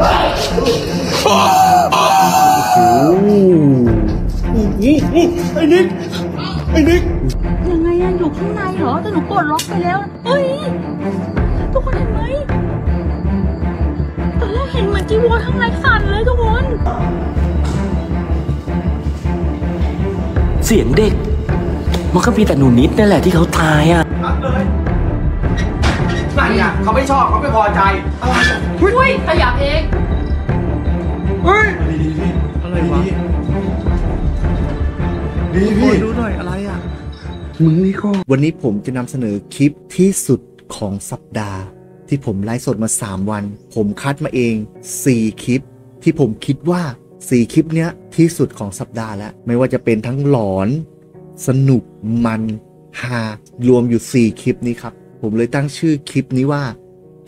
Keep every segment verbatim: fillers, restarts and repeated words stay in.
นี่ไอ้นิกไอ้นิกยังไงอะอยู่ข้างในเหรอแต่หนูกดล็อกไปแล้วเฮ้ยทุกคนเห็นไหมตอนแรกเห็นเหมือนจีวรข้างในสั่นเลยทุกคนเสียงเด็กมันก็มีแต่หนูนิดนั่นแหละที่เขาตายอ่ะนั่นเลยนั่นอ่ะเขาไม่ชอบเขาไม่พอใจอะไรอุ้ยขยับเองเฮ้ยอะไรดีพี่อะไรวะดีพี่ดูหน่อยอะไรอ่ะมึงนี่ก็วันนี้ผมจะนำเสนอคลิปที่สุดของสัปดาห์ที่ผมไลฟ์สดมาสามวันผมคัดมาเองสี่คลิปที่ผมคิดว่าสี่คลิปเนี้ยที่สุดของสัปดาห์แล้วไม่ว่าจะเป็นทั้งหลอนสนุกมันฮารวมอยู่สี่คลิปนี้ครับผมเลยตั้งชื่อคลิปนี้ว่า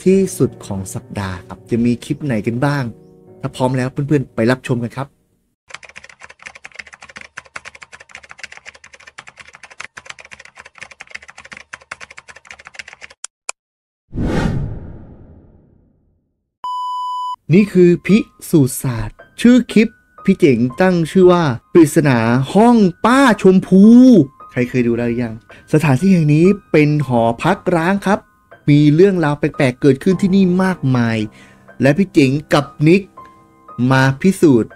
ที่สุดของสัปดาห์ครับจะมีคลิปไหนกันบ้างถ้าพร้อมแล้วเพื่อนๆไปรับชมกันครับนี่คือพิสูจน์ศาสตร์ชื่อคลิปพี่เจ๋งตั้งชื่อว่าปริศนาห้องป้าชมพูใครเคยดูแล้วหรือยังสถานที่แห่งนี้เป็นหอพักร้างครับมีเรื่องราวแปลกๆเกิดขึ้นที่นี่มากมายและพี่เจ๋งกับนิกมาพิสูจน์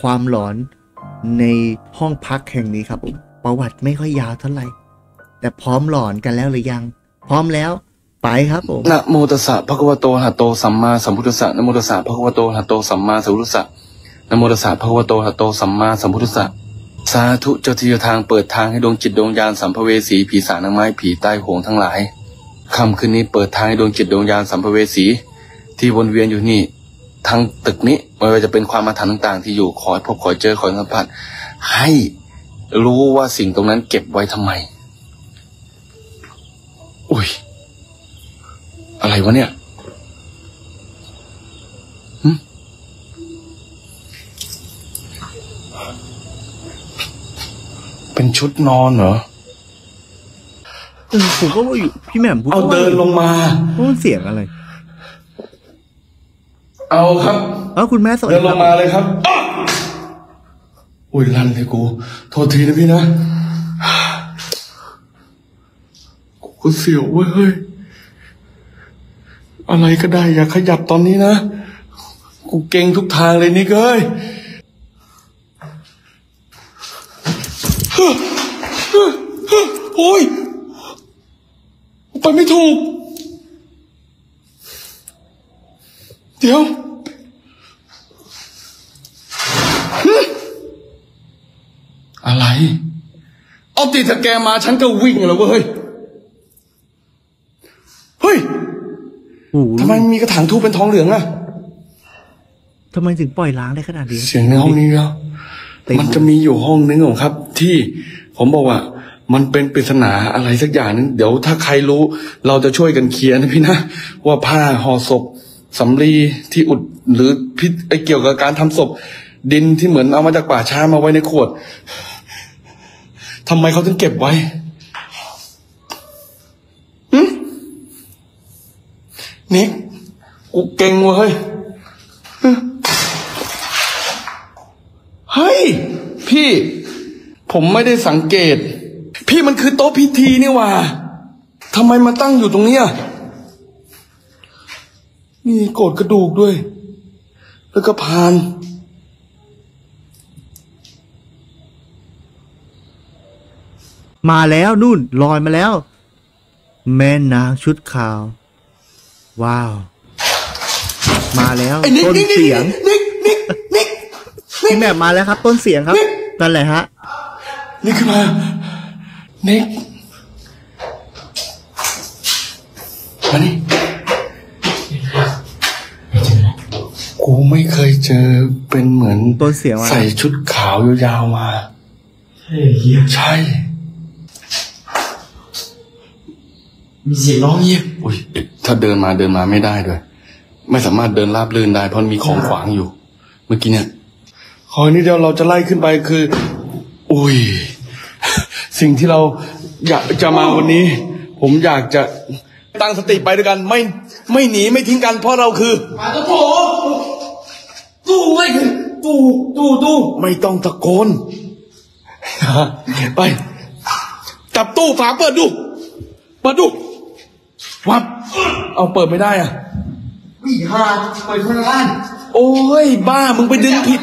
ความหลอนในห้องพักแห่งนี้ครับผมประวัติไม่ค่อยยาวเท่าไหร่แต่พร้อมหลอนกันแล้วหรือยังพร้อมแล้วไปครับผมนะโมตัสสะภะคะวะโตอะระหะโตสัมมาสัมพุทธัสสะนะโมตัสสะภะคะวะโตอะระหะโตสัมมาสัมพุทธัสสะนะโมตัสสะภะคะวะโตอะระหะโตสัมมาสัมพุทธัสสะสาธุเจ้าที่เจ้าทางเปิดทางให้ดวงจิตดวงญาณสัมภเวสีผีสางนางไม้ผีใต้โหงทั้งหลายค่ำคืนนี้เปิดทางให้ดวงจิตดวงญาณสัมภเวสีที่วนเวียนอยู่นี่ทั้งตึกนี้ไม่ว่าจะเป็นความอาถรรพ์ต่างๆที่อยู่ขอให้พบขอเจอขอสัมผัสให้รู้ว่าสิ่งตรงนั้นเก็บไว้ทำไมอุ้ยอะไรวะเนี่ยเป็นชุดนอนเหรอผมก็ว่าอยู่พี่แหม่มเอาเดินลงมาพูดเสียงอะไรเอาครับเอาคุณแม่สวัสดีเดินลงมาเลยครับอุ้ยลั่นเลยกูโทษทีนะพี่นะกูเสียวเว้ยอะไรก็ได้อย่าขยับตอนนี้นะกูเก่งทุกทางเลยนี่เก้ยโอ้ยไปไม่ถูกเดี๋ยวอะไรเอาตีถ้าแกมาฉันก็วิ่งแล้วเว้ยเฮ้ยทำไมมีกระถางทูบเป็นทองเหลืองอะทำไมถึงปล่อยล้างได้ขนาดนี้เสียงในห้องนี้แล้วมันจะมีอยู่ห้องนึงของครับที่ผมบอกว่ามันเป็นปริศนาอะไรสักอย่างนึงเดี๋ยวถ้าใครรู้เราจะช่วยกันเคลียร์นะพี่นะว่าผ้าห่อศพสำลีที่อุดหรือพิษไอเกี่ยวกับการทำศพดินที่เหมือนเอามาจากป่าช้ามาไว้ในขวดทำไมเขาถึงเก็บไว้นิกกูเก่งว่ะเฮ้ยเฮ้ยพี่ผมไม่ได้สังเกตพี่มันคือโต๊ะพิธีนี่ว่ะทำไมมาตั้งอยู่ตรงเนี้ยมีโกรธกระดูกด้วยแล้วก็พานมาแล้วนู่นลอยมาแล้วแม่นางชุดขาวว้าวมาแล้วต้นเสียงนิกนิกนิกนี่แบบมาแล้วครับต้นเสียงครับนั่นแหละฮะนี่ขึ้นมานิกมานี่กูไม่เคยเจอเป็นเหมือนต้นเสียงใส่ชุดขาวยาวๆมาใช่มีเสียงร้องเงี้ยอุ้ยถ้าเดินมาเดินมาไม่ได้ด้วยไม่สามารถเดินลาบลื่นได้เพราะมีของขวางอยู่เมื่อกี้เนี่ยคอยนี้เดียวเราจะไล่ขึ้นไปคืออุ้ยสิ่งที่เราอยากจะมาวันนี้ผมอยากจะตั้งสติไปด้วยกันไม่ไม่หนีไม่ทิ้งกันเพราะเราคือปลาตะโพ ตู้ไว้ขึ้นตู้ตู้ตู้ไม่ต้องตะโกนไปจับตู้ฝาเปิดดูเปิดดูวับเอาเปิดไม่ได้อ่ะพี่ฮาเปิดข้างล่างโอ้ยบ้ามึงไปดึงผิด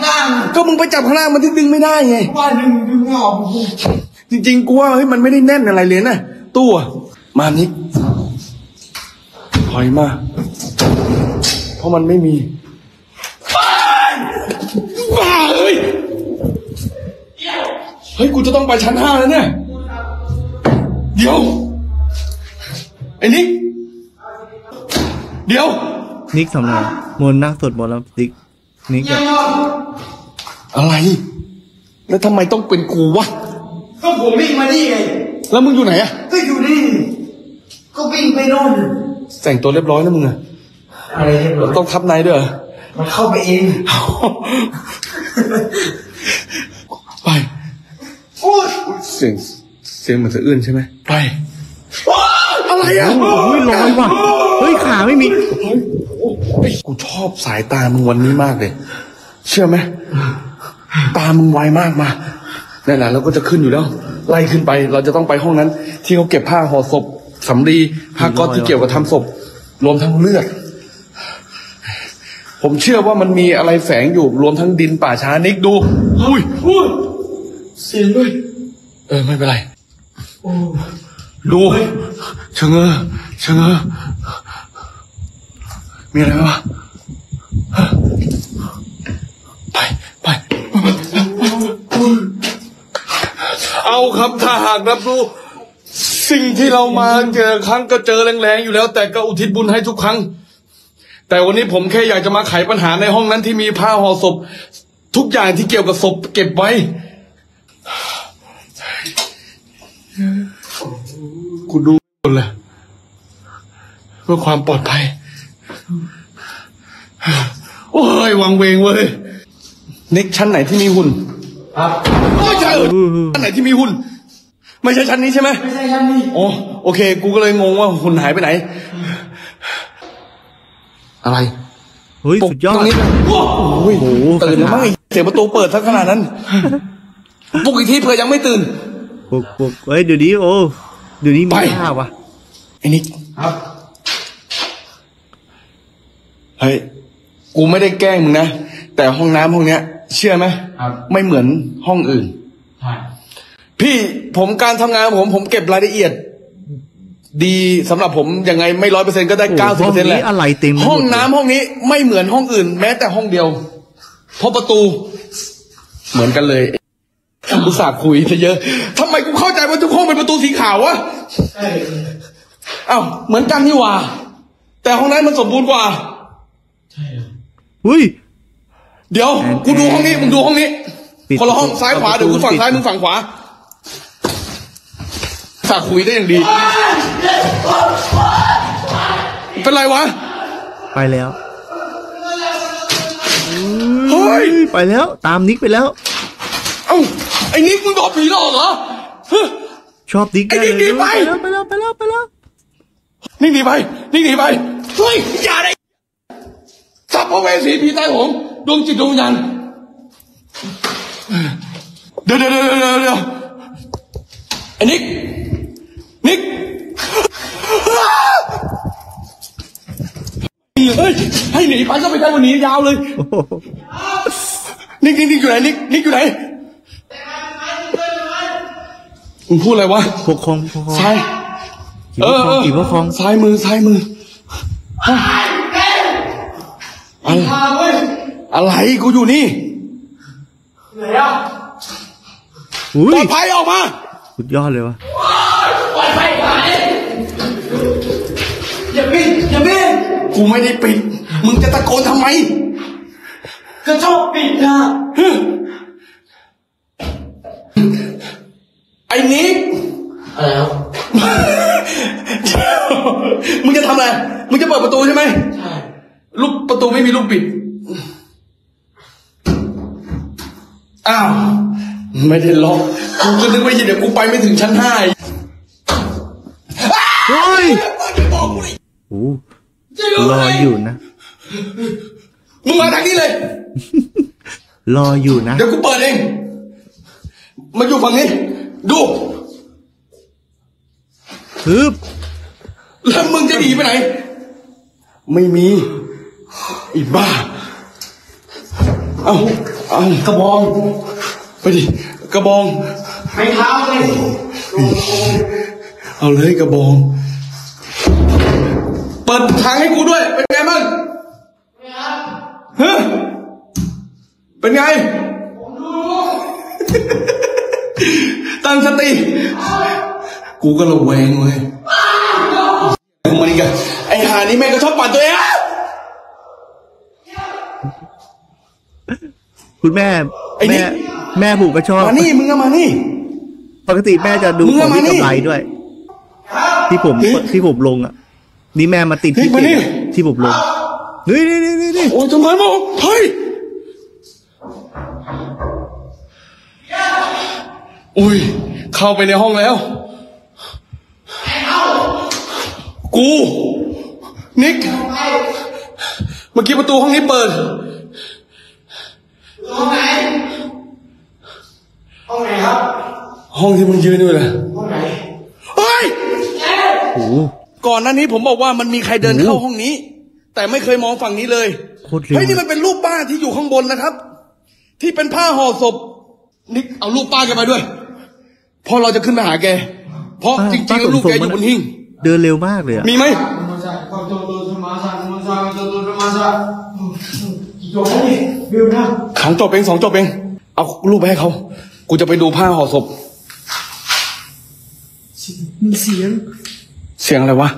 ก็มึงไปจับข้างล่างมันที่ดึงไม่ได้ไงบ้าดึงดึงออกจริงๆกูว่าเฮ้ยมันไม่ได้แน่นอะไรเลยนะตู้มานิกถอยมาเพราะมันไม่มีบ้าเฮ้ยเฮ้ยกูจะต้องไปชั้นห้าแล้วเนี่ยเดี๋ยวไอ้นิกเดี๋ยวนิกทำอะไรมนนั่งสวดมนต์แล้วนิกนิกอะไรแล้วทำไมต้องเป็นกูวะก็ผมวิ่งมานี่ไงแล้วมึงอยู่ไหนอะก็อยู่นี่ก็วิ่งไปโน่นแต่งตัวเรียบร้อยนะมึงอะอะไรเรียบร้อยต้องทับในด้วยเหรอมันเข้าไปเองไปเสียงเสียงมันจะอื้นใช่ไหมไปอะไรอะเฮ้ยลอยว่ะเฮ้ยขาไม่มีกูชอบสายตามึงวันนี้มากเลยเชื่อไหมตามึงไวมากมานั่นแหละเราก็จะขึ้นอยู่แล้วไล่ขึ้นไปเราจะต้องไปห้องนั้นที่เขาเก็บผ้าห่อศพสำลีผ้าก๊อซที่เกี่ยวกับทำศพรวมทั้งเลือดผมเชื่อว่ามันมีอะไรแฝงอยู่รวมทั้งดินป่าช้านิกดูอุ้ยอุ้ยเสียงด้วยเออไม่เป็นไรดูเชงเออเชงเออมีอะไรวะไปไปเอาครับถ้าหากรับรู้สิ่งที่เรามาเจอครั้งก็เจอแรงๆอยู่แล้วแต่ก็อุทิศบุญให้ทุกครั้งแต่วันนี้ผมแค่อยากจะมาไขปัญหาในห้องนั้นที่มีผ้าห่อศพทุกอย่างที่เกี่ยวกับศพเก็บไว้กูดูแหละเพื่อความปลอดภัยโอ้ยวางเวงเว้ยเน็กชั้นไหนที่มีหุ่นครับไม่ใช่ชั้นไหนที่มีหุ่นไม่ใช่ชั้นนี้ใช่ไหมไม่ใช่ชั้นนี้โอ้โอเคกูก็เลยงงว่าหุ่นหายไปไหนอะไรเฮ้ยสุดยอดตรงนี้โอ้โหตื่นแล้วมั้งเสียงประตูเปิดสักขนาดนั้นปลุกอีกทีเผื่อยังไม่ตื่นปลุกปลุกเฮ้ยเดี๋ยวนี้โอ้เดี๋ยวนี้มีผ้าวะไอ้นิกครับเฮ้ยกูไม่ได้แกล้งมึงนะแต่ห้องน้ำห้องเนี้ยเชื่อไหมครับไม่เหมือนห้องอื่นใช่พี่ผมการทำงานผมผมเก็บรายละเอียดดีสำหรับผมยังไงไม่ร้อยเปอร์เซ็นต์ก็ได้เก้าสิบเปอร์เซ็นต์แหละห้องน้ำห้องนี้ไม่เหมือนห้องอื่นแม้แต่ห้องเดียวเพราะประตูเหมือนกันเลยกูสาคุยเยอะทำไมกูเข้าใจว่าทุกห้องเป็นประตูสีขาววะเอ้าเหมือนกันนี่ว่าแต่ห้องนั้นมันสมบูรณ์กว่าใช่เฮ้ยเดี๋ยวกูดูห้องนี้มึงดูห้องนี้คนละห้องซ้ายขวาเดี๋ยวกูฝั่งซ้ายมึงฝั่งขวาสาคุยได้อย่างดีเป็นไรวะไปแล้วเฮ้ยไปแล้วตามนิกไปแล้วเอ้าไอ้นิกมึงโดนผีหลอกเหรอชอบนิกไอ้นิกหนีไปไปแล้วไปแล้วไปแล้วนิกหนีไปนิกหนีไปเฮ้ยอย่าได้สับพระเวสีผีใต้หงส์ดวงจิตดวงยันเดี๋ยวเดี๋ยวเดี๋ยวไอ้นิกนิกเฮ้ยให้หนีไปก็ไปได้วันนี้ยาวเลยนิกนิกนิกอยู่ไหนนิกนิกอยู่ไหนมึงพูดอะไรวะพวกคองซ้ายเออเออพวกคองซ้ายมือซ้ายมืออะไรกูอยู่นี่ไหนอ่ะปล่อยไพ่ออกมาสุดยอดเลยวะปล่อยไพ่หายอย่าปิดอย่าปิดกูไม่ได้ปิดมึงจะตะโกนทำไมก็ชอบปิดนะไอ้นิกอะไรครับมึงจะทำอะไรมึงจะเปิดประตูใช่ไหมใช่ลูกประตูไม่มีลูกปิดอ้าวไม่ได้ล็อกกูก็นึกว่าเดี๋ยวกูไปไม่ถึงชั้นห้าเฮ้ยโอ้รออยู่นะมึงมาทางนี้เลย รออยู่นะเดี๋ยวกูเปิดเองมาอยู่ฝั่งนี้ดูฮึบแล้วมึงจะหนีไปไหนไม่มีอีบ้าเอาเอากระบองไปดิกระบองไม่เท้าเลยเอาเลยกระบองเปิดทางให้กูด้วยเป็นไงมึงฮะเป็นไงผมดูตั้งสติกูก็ระแวงเลยมาดิกันไอ้หานี่แม่งก็ชอบปั่นตัวเองคุณแม่แม่แม่ผูกก็ชอบมานี่มึงก็มานี่ปกติแม่จะดูของที่กำไรด้วยที่ผมที่ผมลงอ่ะนี่แม่มาติดที่ที่ผมลงนี่นี่นี่นี่นี่โอ้ยทำไมมาเฮ้ยอุ้ยเข้าไปในห้องแล้วกูนิกเมื่อกี้ประตูห้องนี้เปิดห้องไหนห้องไหนครับห้องที่มึงยืนด้วยนะห้องไหนเฮ้ยโอ้ก่อนหน้านี้ผมบอกว่ามันมีใครเดินเข้าห้องนี้แต่ไม่เคยมองฝั่งนี้เลยเฮ้ยนี่มันเป็นรูปป้าที่อยู่ข้างบนนะครับที่เป็นผ้าห่อศพนิกเอารูปป้าแกมาด้วยพอเราจะขึ้นมาหาแกเพราะจริงๆแล้วรูปแกอยู่บนหิ้งเดินเร็วมากเลยอ่ะมีไหมขังจบเองสองจบเองเอารูปไปให้เขากูจะไปดูผ้าห่อศพมีเสียงเสียงอะไรวะ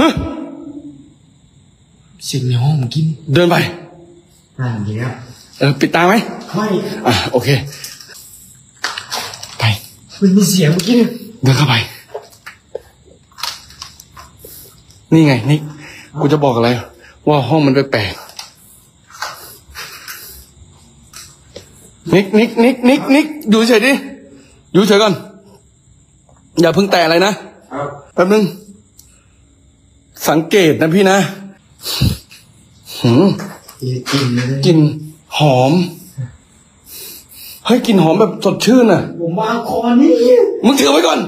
ฮะเสียงในห้องกินเดินไปอ่าอย่างเงี้ยเออปิดตาไหมไม่อ่ะโอเคไปมันมีเสียงเมื่อกี้เนี่ยเดินเข้าไปนี่ไงนี่กูจะบอกอะไรว่าห้องมันแปลกๆนิกนิกนิกนิกนิกอยู่เฉยดิอยู่เฉยก่อนอย่าเพิ่งแตะอะไรนะแป๊บนึงสังเกตนะพี่นะหืมกลิ่นหอมเฮ้ยกลิ่นหอมแบบสดชื่นอ่ะผมวางคอนี่มึงถือไว้ก่อน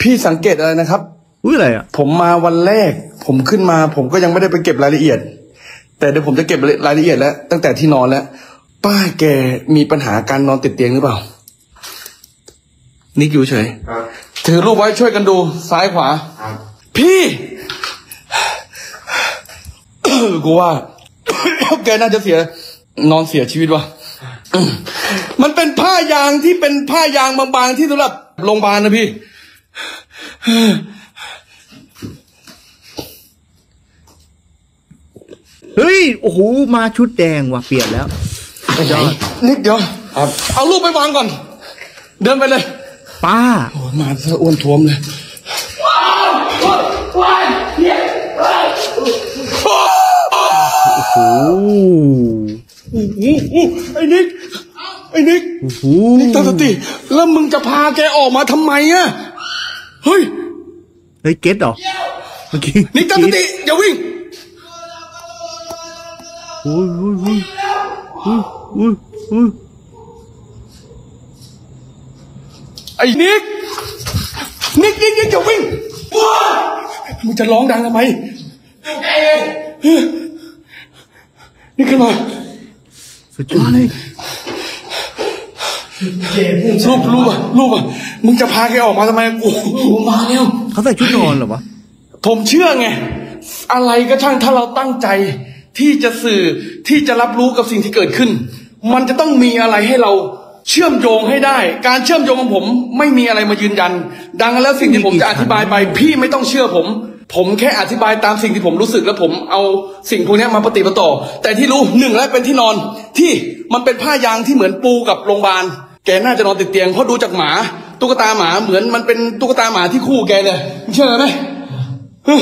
พี่สังเกตอะไรนะครับอุ้ยอะไรอ่ะผมมาวันแรกผมขึ้นมาผมก็ยังไม่ได้ไปเก็บรายละเอียดแต่เดี๋ยวผมจะเก็บรายละเอียดแล้วตั้งแต่ที่นอนแล้วป้าแกมีปัญหาการนอนติดเตียงหรือเปล่านิกอยู่เฉยถือรูปไว้ช่วยกันดูซ้ายขวาพี่กูว่าแกน่าจะเสียนอนเสียชีวิตวะมันเป็นผ้ายางที่เป็นผ้ายางบางๆที่สำหรับโรงพยาบาลนะพี่เฮ้ยโอ้โหมาชุดแดงว่ะเปลี่ยนแล้วนิดเดียวเอารูปไปวางก่อนเดินไปเลยป้าโอ้มาซะอ้วนท้วมเลยโอ้โหไอ้นิกไอ้นิกนิกตั้งสติแล้วมึงจะพาแกออกมาทำไมอะเฮ้ยเฮ้ยเก็ตเหรอเมื่อกี้นิกตั้งสติอย่าวิ่งอุ้ยอุ้ยอุ้ยอุ้ยอุ้ยไอ้นิกนิกนิกนิกอย่าวิ่งมึงจะร้องดังทำไมนี่ขึ้นมาสุดยอดเลยรูปรูปอ่ะรูปอ่ะมึงจะพาแกออกมาทำไมโอ้โหมาแล้วเขาใส่ชุดนอนเหรอวะผมเชื่อไงอะไรก็ช่างถ้าเราตั้งใจที่จะสื่อที่จะรับรู้กับสิ่งที่เกิดขึ้นมันจะต้องมีอะไรให้เราเชื่อมโยงให้ได้การเชื่อมโยงของผมไม่มีอะไรมายืนยันดังนั้นแล้วสิ่งที่ผมจะอธิบายไปพี่ไม่ต้องเชื่อผมผมแค่อธิบายตามสิ่งที่ผมรู้สึกแล้วผมเอาสิ่งพวกนี้มาปฏิปต่อแต่ที่รู้หนึ่งและเป็นที่นอนที่มันเป็นผ้ายางที่เหมือนปูกับโรงพยาบาลแกน่าจะนอนติดเตียงเพราะดูจากหมาตุ๊กตาหมาเหมือนมันเป็นตุ๊กตาหมาที่คู่แกเลยเชื่อไหมโอ้ย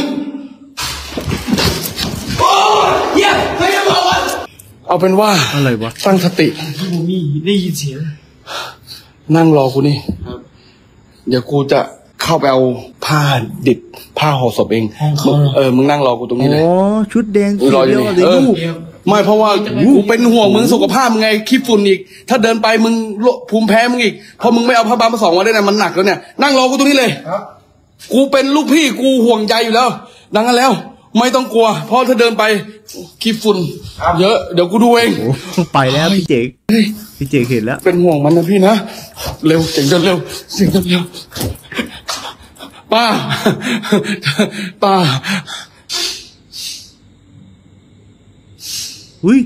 ไม่ได้บอกว่าเอาเป็นว่าอะไรวะตั้งสติมีได้ยินเสียงนั่งรอกูนี่เดี๋ยวกูจะเข้าไปเอาผ้าดิบผ้าห่อศพเองเออมึงนั่งรอกูตรงนี้เลยอ๋อชุดแดงรออยู่นี่ ไม่เพราะว่าเป็นห่วงมึงสุขภาพไงขี้ฝุ่นอีกถ้าเดินไปมึงภูมิแพ้มึงอีกพอมึงไม่เอาผ้าบางมาสองวันได้นะมันหนักแล้วเนี่ยนั่งรอกูตรงนี้เลยกูเป็นลูกพี่กูห่วงใจอยู่แล้วดังนั้นแล้วไม่ต้องกลัวเพราะถ้าเดินไปขี้ฝุ่นเยอะเดี๋ยวกูดูเองไปแล้วพี่เจพี่เจเห็นแล้วเป็นห่วงมันนะพี่นะเร็วเสียงเร็วเสียงเร็วป้าป้าอุ้ย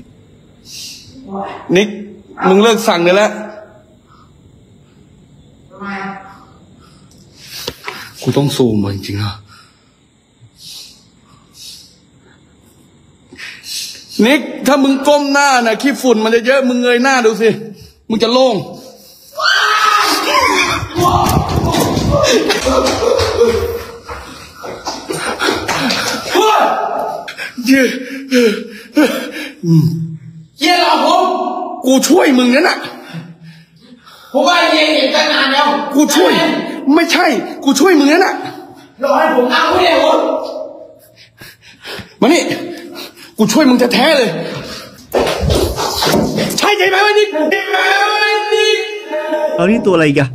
นิกมึงเลิกสั่งได้แล้วกูต้องซูมจริงๆนะนิกถ้ามึงก้มหน้าน่ะขี้ฝุ่นมันจะเยอะมึงเงยหน้าดูสิมึงจะโล่งยืดเย็นหรอผมกูช่วยมึงนั่นน่ะผมว่าเย็นเห็นตั้งนานแล้วกูช่วยไม่ใช่กูช่วยมึงนั่นน่ะรอให้ผมเอาไม่ได้ผมมานี่กูช่วยมึงจะแท้เลยใช่ใช่ไหมวะนี่เอานี่ตัวอะไรกัน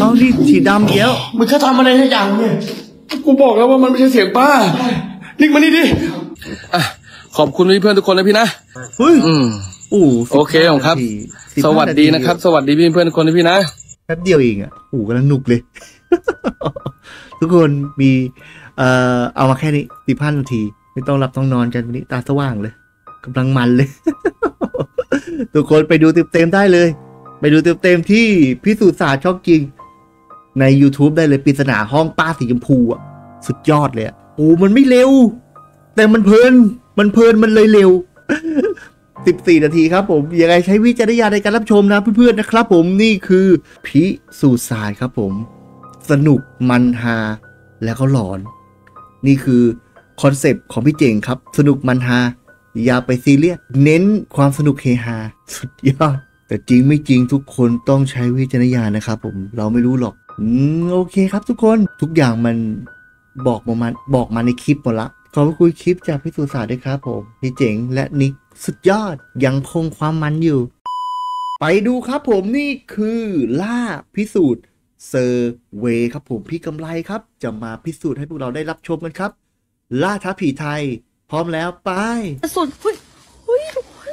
เอานี่สีดำเกี้ยวมึงจะทำอะไรสักอย่างเนี่ยกูบอกแล้วว่ามันไม่ใช่เสียงป้านิกมานี่ดิอ่ะขอบคุณเพื่อนทุกคนนะพี่นะเฮ้ยอืมอู้โอเคของครับสวัสดีนะครับสวัสดีพี่เพื่อนทุกคนนะพี่นะแป๊บเดียวเองอ่ะอู้กำลังหนุกเลยทุกคนมีเอ่อเอามาแค่นี้สิบห้านาทีไม่ต้องหลับต้องนอนกันวันนี้ตาสว่างเลยกำลังมันเลยทุกคนไปดูเต็มๆได้เลยไปดูเต็มๆที่พิสูจน์ศาสตร์ชอบจริงใน ยูทูบ ได้เลยปริศนาห้องป้าสีชมพูอ่ะสุดยอดเลยโอ้มันไม่เร็วแต่มันเพลินมันเพลินมันเลยเร็วสิบสี่นาทีครับผมยังไงใช้วิจารณญาณในการรับชมนะเพื่อนๆนะครับผมนี่คือพิสูจน์ศาสตร์ครับผมสนุกมันฮาแล้วก็หลอนนี่คือคอนเซปต์ของพี่เจ๋งครับสนุกมันฮาอย่าไปซีเรียสเน้นความสนุกเฮฮาสุดยอดแต่จริงไม่จริงทุกคนต้องใช้วิจารณญาณนะครับผมเราไม่รู้หรอกอืมโอเคครับทุกคนทุกอย่างมันบอกมาบอกมาในคลิปหมดละขอบคุณคลิปจากพิสูจน์ศาสตร์ด้วยครับผมพี่เจ๋งและนิกสุดยอดยังคงความมันอยู่ไปดูครับผมนี่คือล่าพิสูจน์เซอร์เวย์ครับผมพี่กำไรครับจะมาพิสูจน์ให้พวกเราได้รับชมกันครับล่าท้าผีไทยพร้อมแล้วไปสุดเฮ้ยเฮ้ยทุกคน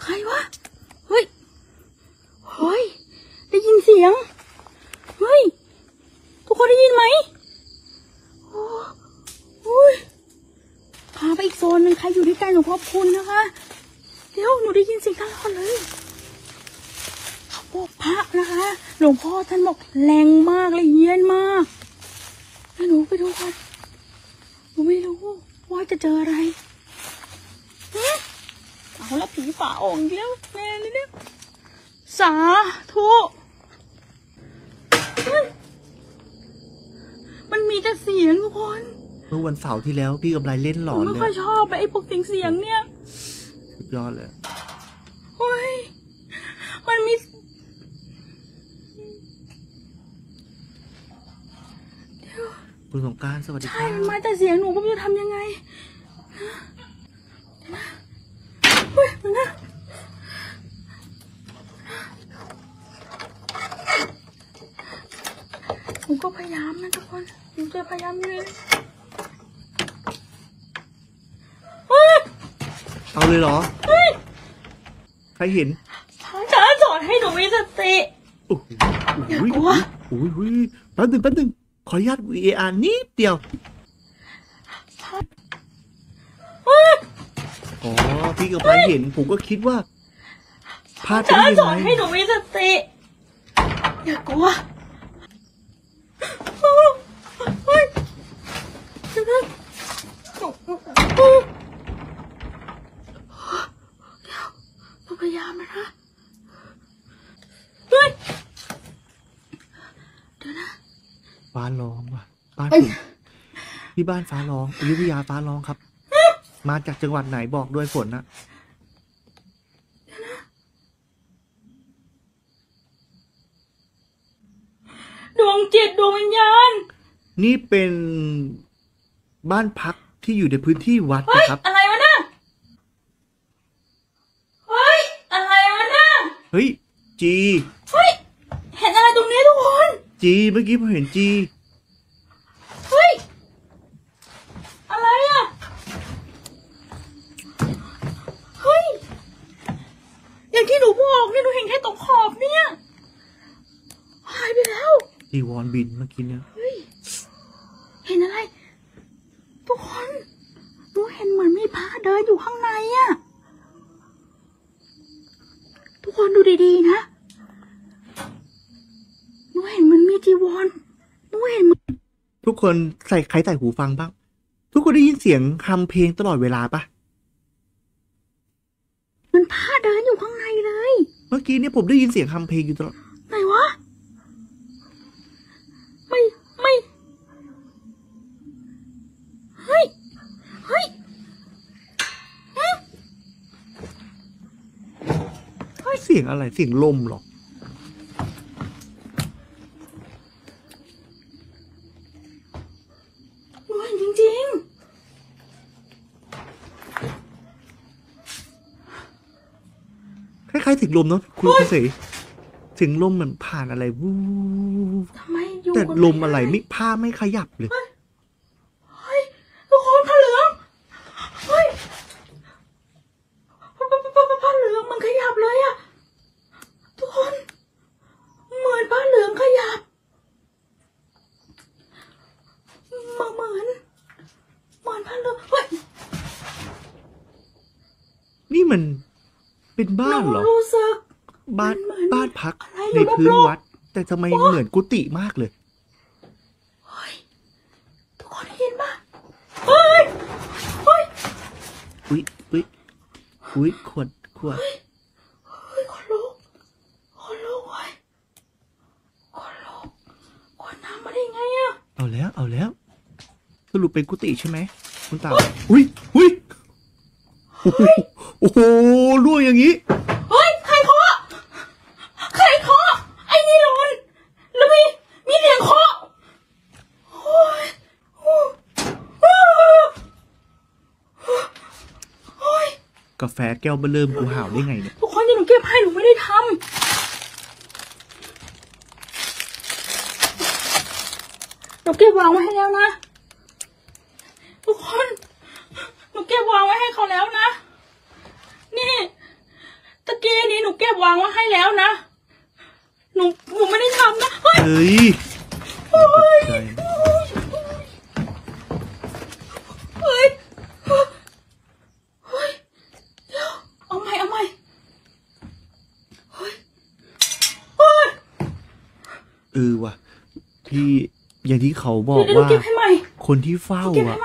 ใครวะเฮ้ยเฮ้ยได้ยินเสียงเฮ้ยทุกคนได้ยินไหมโอ้โอ้ยพาไปอีกโซนหนึ่งใครอยู่ด้วยกันหนูขอบคุณนะคะเดี๋ยวหนูได้ยินเสียงทั้งคนเลยเขาบอกพระนะคะหลวงพ่อท่านบอกแรงมากเลยเฮี้ยนมากหนูไปดูกันหนูไม่รู้ว่าจะเจออะไรเอาละผีป่าอ่องแล้วแม่นี่เนี่ยสาธุมันมีแต่เสียงทุกคนเมื่อวันเสาร์ที่แล้วพี่กำไรเล่นหลอนเลยไม่ค่อยชอบไอ้พวกเสียงเสียงเนี่ยสุดยอดเลยเฮ้ยมันมีคุณสงการสวัสดีครับใช่มันมาแต่เสียงหนูผมจะทำยังไงเฮ้ยมันนะผมก็พยายามนะทุกคนผมจะพยายามเลยเอาเลยเหรอใครเห็นจะสอนให้หนูมีสติอย่ากลัวแป๊บนึงแป๊บนึงขออนุญาต วี เอ อาร์ นิดเดียวอ๋อพี่กับไปเห็นผมก็คิดว่าพลาดไปได้ไหมสอนให้หนูมีสติอย่ากลัวพยายามนะคะฟ้าร้องว่ะบ้านผมที่บ้านฟ้าร้องอยุธยาฟ้าร้องครับมาจากจังหวัดไหนบอกด้วยฝนนะดวงจิตดวงวิญญาณนี่เป็นบ้านพักที่อยู่ในพื้นที่วัดนะครับอะไรวะนะ เฮ้ยจีเฮ้ยเห็นอะไรตรงนี้ทุกคนจีเมื่อกี้ผมเห็นจีเฮ้ยอะไรอ่ะเฮ้ยอย่างที่หนูบอกเนี่ยหนูเห็นแค่ตรงขอบเนี่ยหายไปแล้วจีวอนบินเมื่อกี้เนี่ยเฮ้ยเห็นอะไรทุกคนหนูเห็นเหมือนมีพระเดินอยู่ข้างในอ่ะทุกคนดูดีๆนะหนูเห็นมันมีจีวรหนูเห็นทุกคนใส่ใครใส่หูฟังบ้างทุกคนได้ยินเสียงคำเพลงตลอดเวลาปะมันพาเดินอยู่ข้างในเลยเมื่อกี้เนี่ยผมได้ยินเสียงคำเพลงอยู่ตลอดไหนวะไม่ไม่เฮ้ยเฮ้ยเสียงอะไรเสียงลมหรอหนูเห็นจริงๆคล้ายๆถึงลมเนาะคุณเสรีถึงลมเหมือนผ่านอะไรวู้แต่ลมอะไรไม่ผ้าไม่ขยับเลยเป็นบ้านเหรอบ้านบ้านพักในพื้นวัดแต่ทำไมเหมือนกุฏิมากเลยเฮ้ยทุกคนได้ยินป่ะเฮ้ยเฮ้ยอุ้ยอุ้ยอุ้ยขวดขวดเฮ้ยคนลุกคนลุกเว้ยคนลุกคนน้ำมาได้ไงอ่ะเอาแล้วเอาแล้วสรุปเป็นกุฏิใช่ไหมคุณตาอุ้ยอุ้ยโอ้โหล่วงอย่างนี้เฮ้ยใครเคาะใครเคาะไอ้นี่หลอนแล้วมีมีเสียงเคาะกาแฟแก้วเบลเริ่มกูห่าวได้ไงเนี่ยทุกคนจะหนูเก็บให้หนูไม่ได้ทำหนูเก็บวางไว้ให้แล้วนะทุกคนหนูเก็บวางไว้ให้เขาแล้วนะนี่ตะเกียนี้หนูเก็บวางไว้ให้แล้วนะหนูหนูไม่ได้ทำนะเฮ้ยเฮ้ยเฮ้ยเดี๋ยวเอาใหม่เอาใหม่เฮ้ยเฮ้ยเออว่ะที่อย่างที่เขาบอกว่าคนที่เฝ้าอะ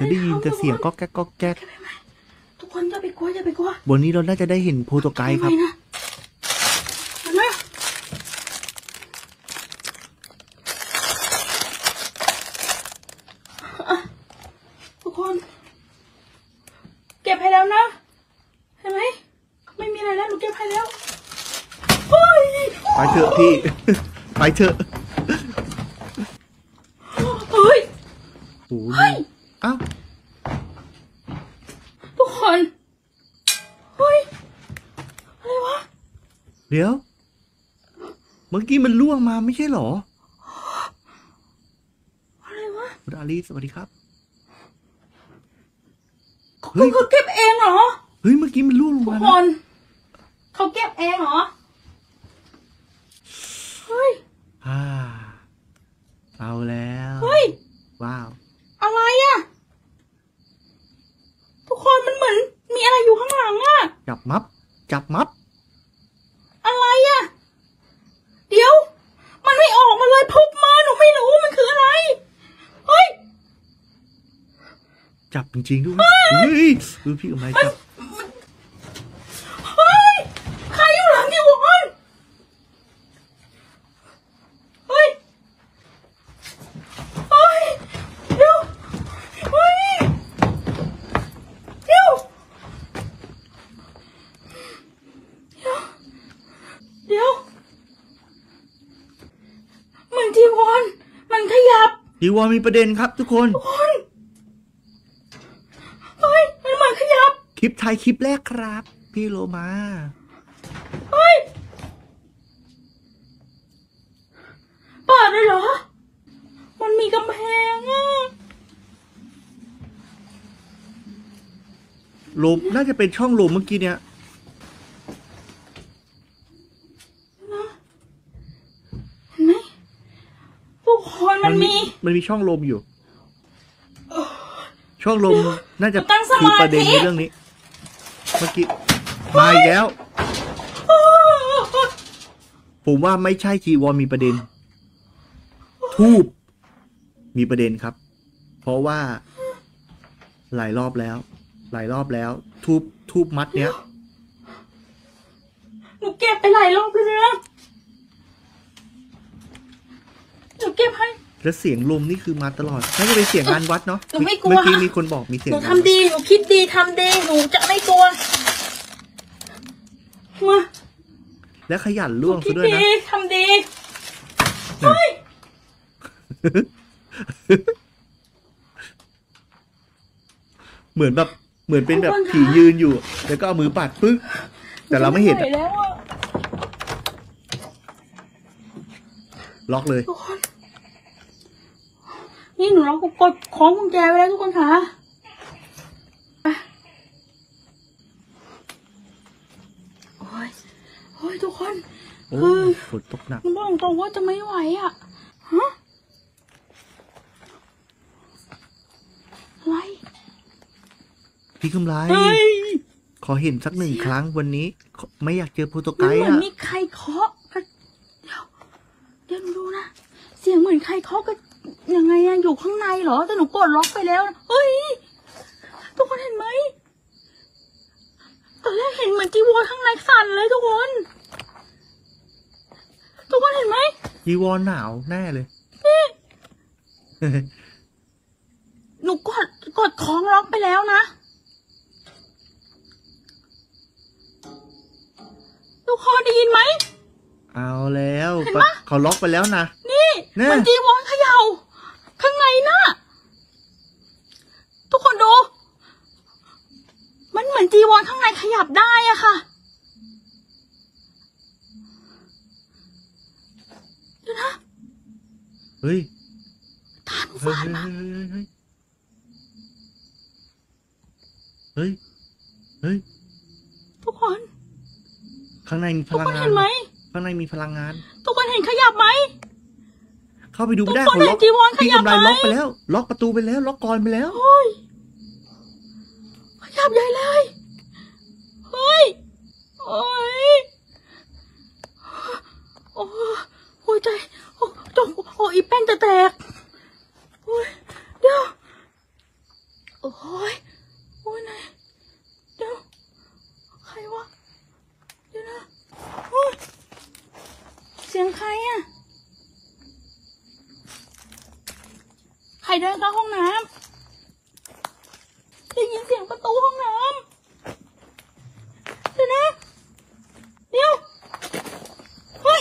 จะได้ยินแต่เสียงก็แก๊กก็แก๊กทุกคนจะไปกลัวจะไปกลัววันนี้เราน่าจะได้เห็นโปรโตไกด์ครับทุกคนเก็บให้แล้วนะเห็นไหมไม่มีอะไรแล้วหนูเก็บให้แล้วไปเถอะพี่ไปเถอะเฮ้ยโอ้ยอ้าวทุกคนเฮ้ยอะไรวะเดี๋ยวเมื่อกี้มันล่วงมาไม่ใช่หรออะไรวะคุณอาลีสวัสดีครับคุณเขาเก็บเองเหรอเฮ้ยเมื่อกี้มันล่วงลงมาทุกคนเขาเก็บเองเหรอเฮ้ยอ่าเอาแล้วเฮ้ยว้าวอะไรอ่ะทุกคนมันเหมือนมีอะไรอยู่ข้างหลังอ่ะจับมัดจับมัดอะไรอ่ะเดี๋ยวมันไม่ออกมาเลยพุบมาหนูไม่รู้มันคืออะไรเฮ้ยจับจริงๆด้วยเฮ้ยคือพี่กับไม้จับเฮ้ยใครอยู่หลังนี่วอนเฮ้ยจีวรมีประเด็นครับทุกคนทุกคนเฮ้ยมันเหมือนขยับคลิปไทยคลิปแรกครับพี่โลมาเ ลมน่าจะเป็นช่องลมเมื่อกี้เนี่ยเห็นไหมทุกคนมันมีมันมีช่องลมอยู่ช่องลมน่าจะคือประเด็นในเรื่องนี้เมื่อกี้มาอีกแล้วผมว่าไม่ใช่จีวรมีประเด็นทูบมีประเด็นครับเพราะว่าหลายรอบแล้วหลายรอบแล้วทูบทูบมัดเนี้ยหนูเก็บไปหลายรอบเลยนะหนูเก็บให้แล้วเสียงลมนี่คือมาตลอดน่าจะเป็นเสียงงานวัดเนาะหนูไม่กลัวเมื่อกี้มีคนบอกมีเสียงหนูทำดีหนูคิดดีทำดีหนูจะไม่กลัวมาและขยันล่วงซะด้วยนะทำดีเฮ้ยเหมือนแบบเหมือนเป็นแบบผียืนอยู่แล้วก็เอามือปัดปึ๊กแต่เราไม่เห็นล็อกเลยนี่หนูล็อกกดของกุญแจไว้แล้วทุกคนค่ะโอ้ยทุกคนคือฝนตกหนักบอกตรงว่าจะไม่ไหวอ่ะฮะอะไรพี่กำไรขอเห็นสักหนึ่งครั้งวันนี้ไม่อยากเจอโปรโตไกด์อ่ะมีใครเคาะเดี๋ยวเดี๋ยวดูนะเสียงเหมือนใครเคาะก็ยังไงอ่ะอยู่ข้างในเหรอแต่หนูกดล็อกไปแล้วเฮ้ยทุกคนเห็นไหมตอนแรกเห็นเหมือนจีวรข้างในสั่นเลยทุกคนทุกคนเห็นไหมจีวรหนาวแน่เลยหนูกดกดคล้องล็อกไปแล้วนะทุกคนได้ยินไหมเอาแล้วเห็นปะเขาล็อกไปแล้วนะนี่มันจีวรเขย่าข้างในนะทุกคนดูมันเหมือนจีวรข้างในขยับได้อะค่ะเดี๋ยวนะเฮ้ยตาหนูฝาดปะเฮ้ยเฮ้ยทุกคนข้างในมีพลังงานทุกคนเห็นไหมข้างในมีพลังงานทุกคนเห็นขยับไหมเข้าไปดูไม่ได้เขาล็อกพี่กำไรล็อกไปแล้วล็อกประตูไปแล้วล็อกกรอนไปแล้วขยับใหญ่เลยเฮ้ยโอ้ยโอ้โอ้ใจโอ้จงโอ้อีแป้นจะแตกโอ้ยเดี๋ยวโอ้ยโอ้ยไหนเดี๋ยวใครวะเดี๋ยวนะโอ้ยเสียงใครอ่ะใครเดินเข้าห้องน้ำได้ยินเสียงประตูห้องน้ำเดี๋ยวนะเดี๋ยวเฮ้ย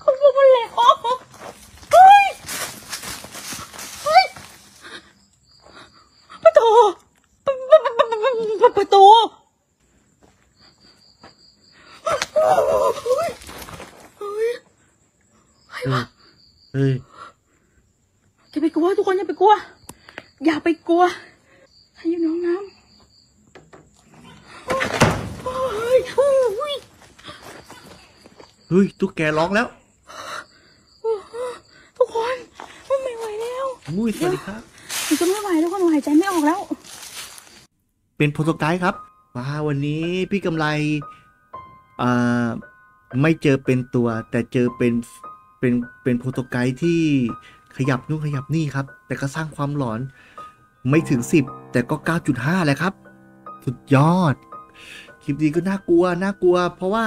เขาดูมันแหลกออกเฮ้ยเฮ้ยประตูประตูเฮ้ยเฮ้ยอย่าไปกลัวทุกคนอย่าไปกลัวอย่าไปกลัวให้อยู่น้องน้ำเฮ้ยเฮ้ยตุ๊กแกร้องแล้วทุกคนไม่ไหวแล้วมุ้ยสวัสดีครับมันจะไม่ไหวแล้วคนหายใจไม่ออกแล้วเป็นโปรโตไกด์ครับว้าวันนี้พี่กำไรอ่าไม่เจอเป็นตัวแต่เจอเป็นเป็นเป็นโปรโตไกด์ที่ขยับนู่นขยับนี่ครับแต่ก็สร้างความหลอนไม่ถึงสิบแต่ก็ เก้าจุดห้า เลยครับสุดยอดคลิปนี้ก็น่ากลัวน่ากลัวเพราะว่า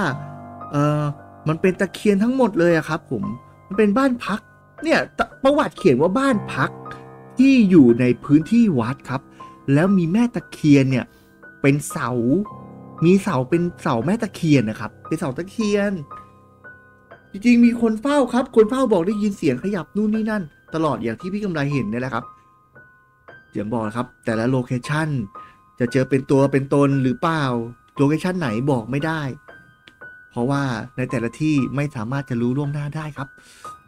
เออมันเป็นตะเคียนทั้งหมดเลยอะครับผมมันเป็นบ้านพักเนี่ยประวัติเขียนว่าบ้านพักที่อยู่ในพื้นที่วัดครับแล้วมีแม่ตะเคียนเนี่ยเป็นเสามีเสาเป็นเสาแม่ตะเคียนนะครับเป็นเสาตะเคียนจริงๆมีคนเฝ้าครับคนเฝ้าบอกได้ยินเสียงขยับนู่นนี่นั่นตลอดอย่างที่พี่กำไรเห็นนี่แหละครับเสียงบอกนะครับแต่ละโลเคชั่นจะเจอเป็นตัวเป็นตนหรือเปล่าโลเคชั่นไหนบอกไม่ได้เพราะว่าในแต่ละที่ไม่สามารถจะรู้ล่วงหน้าได้ครับ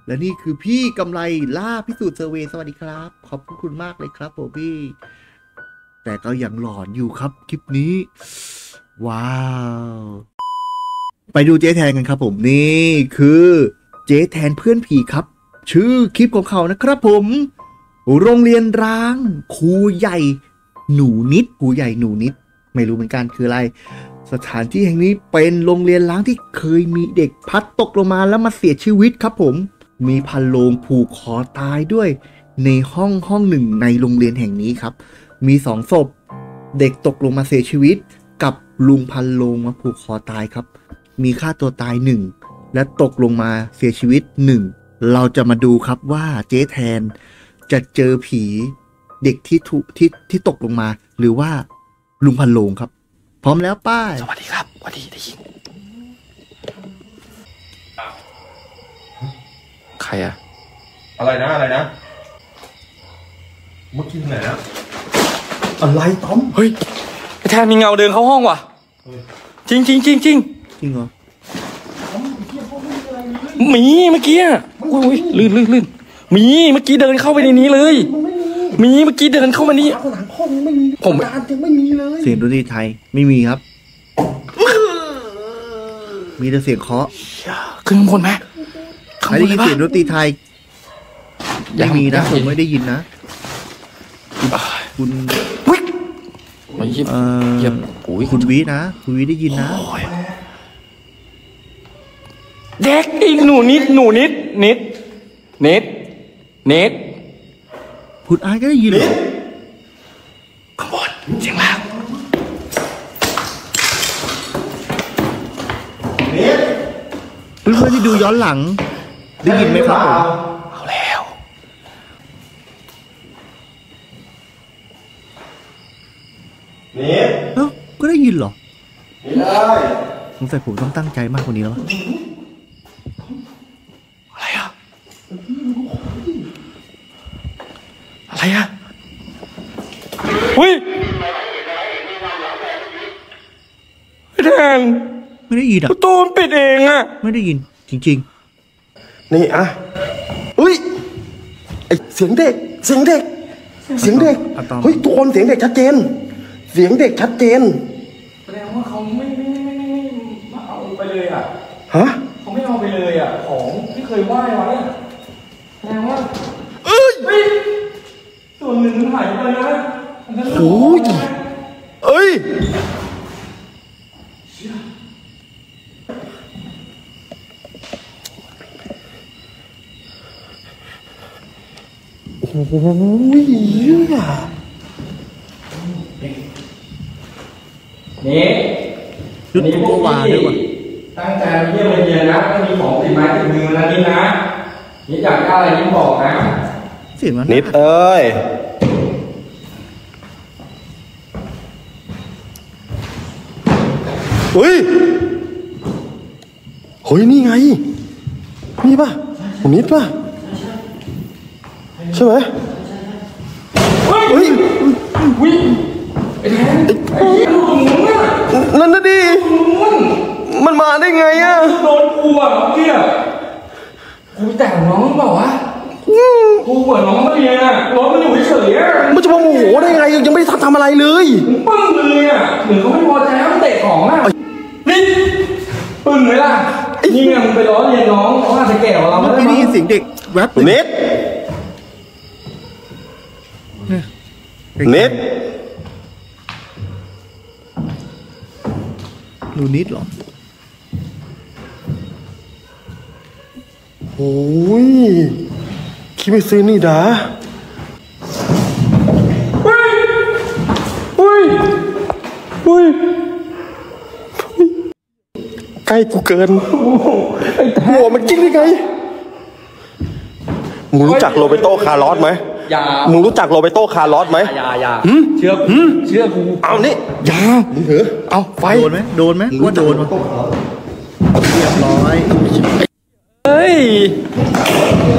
และนี่คือพี่กำไรล่าพิสูจน์เซอร์เวย์สวัสดีครับขอบคุณมากเลยครับโบบี้ แต่ก็ยังหลอนอยู่ครับคลิปนี้ว้าวไปดูเจ๊แทนกันครับผมนี่คือเจ๊แทนเพื่อนผีครับชื่อคลิปของเขานะครับผมโรงเรียนร้างครูใหญ่หนูนิดครูใหญ่หนูนิดไม่รู้เหมือนกันคืออะไรสถานที่แห่งนี้เป็นโรงเรียนร้างที่เคยมีเด็กพัดตกลงมาแล้วมาเสียชีวิตครับผมมีพันโลงผูกคอตายด้วยในห้องห้องหนึ่งในโรงเรียนแห่งนี้ครับมีสองศพเด็กตกลงมาเสียชีวิตกับลุงพันโลงมาผูกคอตายครับมีฆ่าตัวตายหนึ่งและตกลงมาเสียชีวิตหนึ่งเราจะมาดูครับว่าเจ๊แทนจะเจอผีเด็กที่ถูกที่ที่ตกลงมาหรือว่าลุงพันโลงครับพร้อมแล้วป้าสวัสดีครับสวัสดีได้ยินใครอะอะไรนะอะไรนะเมื่อกี้ไหนนะอะไรต้อมเฮ้ยไอ้แทนมีเงาเดินเข้าห้องว่ะจริงจริงจริงจริงจริงเหรอมีเมื่อกี้อุ้ยลื่นลื่นลื่นมีเมื่อกี้เดินเข้าไปในนี้เลยมีเมื่อกี้เดินเข้ามานี่หลังห้องไม่มีผมอาจารย์ยังไม่มีเลยเสียงดนตรีไทยไม่มีครับมีแต่เสียงเคาะขึ้นข้างบนไหมไม่ได้ยินเสียงดนตรีไทยไม่มีนะผมไม่ได้ยินนะคุณเอ่อคุณวินะคุณวิได้ยินนะเด็กอีกหนูนิดหนูนิดนิดนิดนิดคุณอายก็ได้ยินเลยขบวนเสียงมากเพื่อนๆที่ดูย้อนหลังได้ยินไหมครับผมเอาแล้วนี่เอ้าก็ได้ยินเหรอไม่ได้สงสัยผมต้องตั้งใจมากกว่านี้แล้วอะไรอ่ะอะไรอ่ะอุ้ยแทนไม่ได้ยินอ่ะประตูมันปิดเองอ่ะไม่ได้ยินจริงๆนี่อ่ะอุ้ยไอเสียงเด็กเสียงเด็กเสียงเด็กเฮ้ยทุกคนเสียงเด็กชัดเจนเสียงเด็กชัดเจนแสดงว่าเขาไม่ไม่ไม่ไม่ไม่เอาไปเลยอ่ะฮะเขาไม่เอาไปเลยอ่ะของที่เคยไหว้ไว้แสดงว่าเอ้ยส่วนหนึ่งหายไปนะโอ้ยเอ้ยโอ้ยนี่ชุดพวกวาด้วยว่ะตั้งใจเยี่ยมเยียนนะไม่มีของติดไม้ติดมือนะนี่นะนี่อยากได้อะไรนี่บอกนะนิดเอ้ยเฮ้ยเฮ้ยนี่ไงนี่ป่ะนิดป่ะใช่ไหมเฮ้ยเฮ้ยไอ้แทนนั่นน่ะดิมันมาได้ไงอ่ะโดนกูอ่ะเกี้ยกูแต่งน้องเปล่าวะกูเปิดน้องมาเนี่ยรถมันอยู่เฉยๆมันจะมาโมโหได้ไงยังไม่ได้ทำอะไรเลยปึ้งเลยอ่ะหรือเขาไม่พอใจแล้วเตะของอ่ะนี่ปึ้งเลยล่ะนี่ไงมึงไปล้อเลียนน้องเขาอาจจะแก่กว่าเราเมื่อกี้ได้ยินเสียงเด็กแวบเน็ตเน็ตลูนิดหรอโอ้ยคิดไปซื้อนี่ดาเฮ้ยเฮ้ยเฮ้ยใกล้กูเกินหัวมันจิ้งได้ไงมึงรู้จักโรเบโต้คาร์ลอสไหมมึงรู้จักโรเบโต้คาร์ลอสไหมยายาเชื่อเชื่อกูเอานี่ยามึงเหรอเอาไฟโดนไหมโดนไหมว่าโดนเรียบร้อยเฮ้ย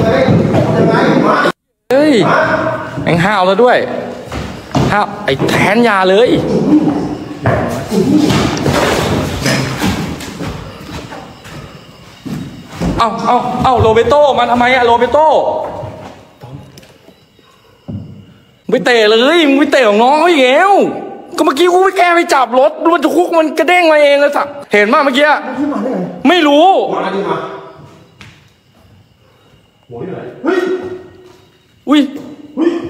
เฮ้ยแองห้าวแล้วด้วยห้าวไอ้แทนยาเลยเอาเอาเอาโรเบโต้มาทำไมอะโรเบโต้ ไม่เตะเลยมึงไม่เตะของน้องเขาอีกแล้วก็เมื่อกี้กูไปแก้ไปจับรถรถจะคุกมันกระเด้งมาเองเลยสักเห็นมากเมื่อกี้ไม่รู้อุ้ยอุ้ย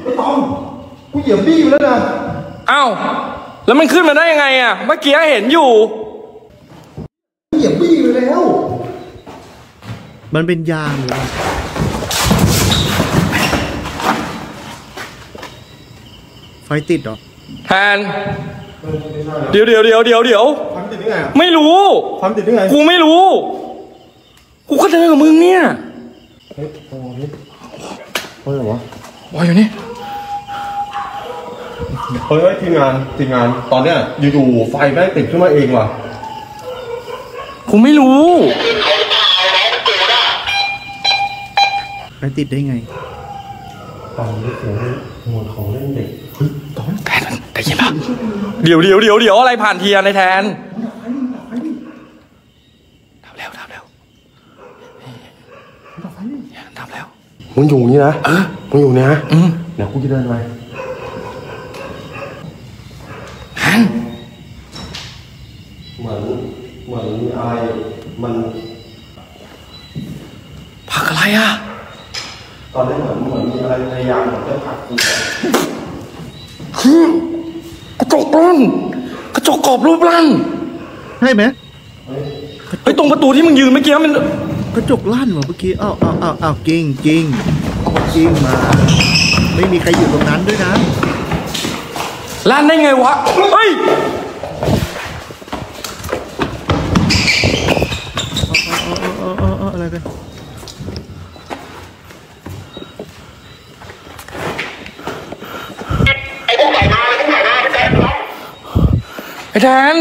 ไอ้ตองกูเหยียบบี้อยู่แล้วนะอ้าวแล้วมันขึ้นมาได้ยังไงอ่ะเมื่อกี้เห็นอยู่เหยียบบี้อยู่แล้วมันเป็นยางเหรอไฟติดหรอแทนเดี๋ยวเดี๋ยวเดี๋ยวเดี๋ยวเดี๋ยวความติดยังไงไม่รู้ความติดยังไงกูไม่รู้กูก็เจอกับมึงเนี่ยเฮ้ยโอ้ยโอ้ยเหรอโอ้ยอยู่นี่เฮ้ยทีมงานทีมงานตอนเนี้ยอยู่ๆไฟแม่งติดขึ้นมาเองว่ะกูไม่รู้ไฟติดได้ไงตอนนี้ผมหัวของเล่นเด็กตอนแทนแต่ยังปะเดี๋ยวเดี๋ยวเดี๋ยวเดี๋ยวอะไรผ่านเทียนในแทนทำแล้วทำแล้วทำแล้วมึงอยู่นี่นะมึงอยู่นี่นะเดี๋ยวกูจะเดินไปเหมือนเหมือนอะไรมันผักอะไรอ่ะตอนนี้เหมือนเหมือนมีอะไรพยายามเหมือนจะผักกูคือกระจกลั่นกระจกกรอบรูปลั่นใช่ไหมไอตรงประตูที่มึงยืนเมื่อกี้มันกระจกลั่นเหรอเมื่อกี้อ้าวอ้าวอ้าวอ้าวเก่งเก่งเก่งมาไม่มีใครอยู่ตรงนั้นด้วยนะลั่นได้ไงวะเฮ้ยอะไรกันไอ้แทน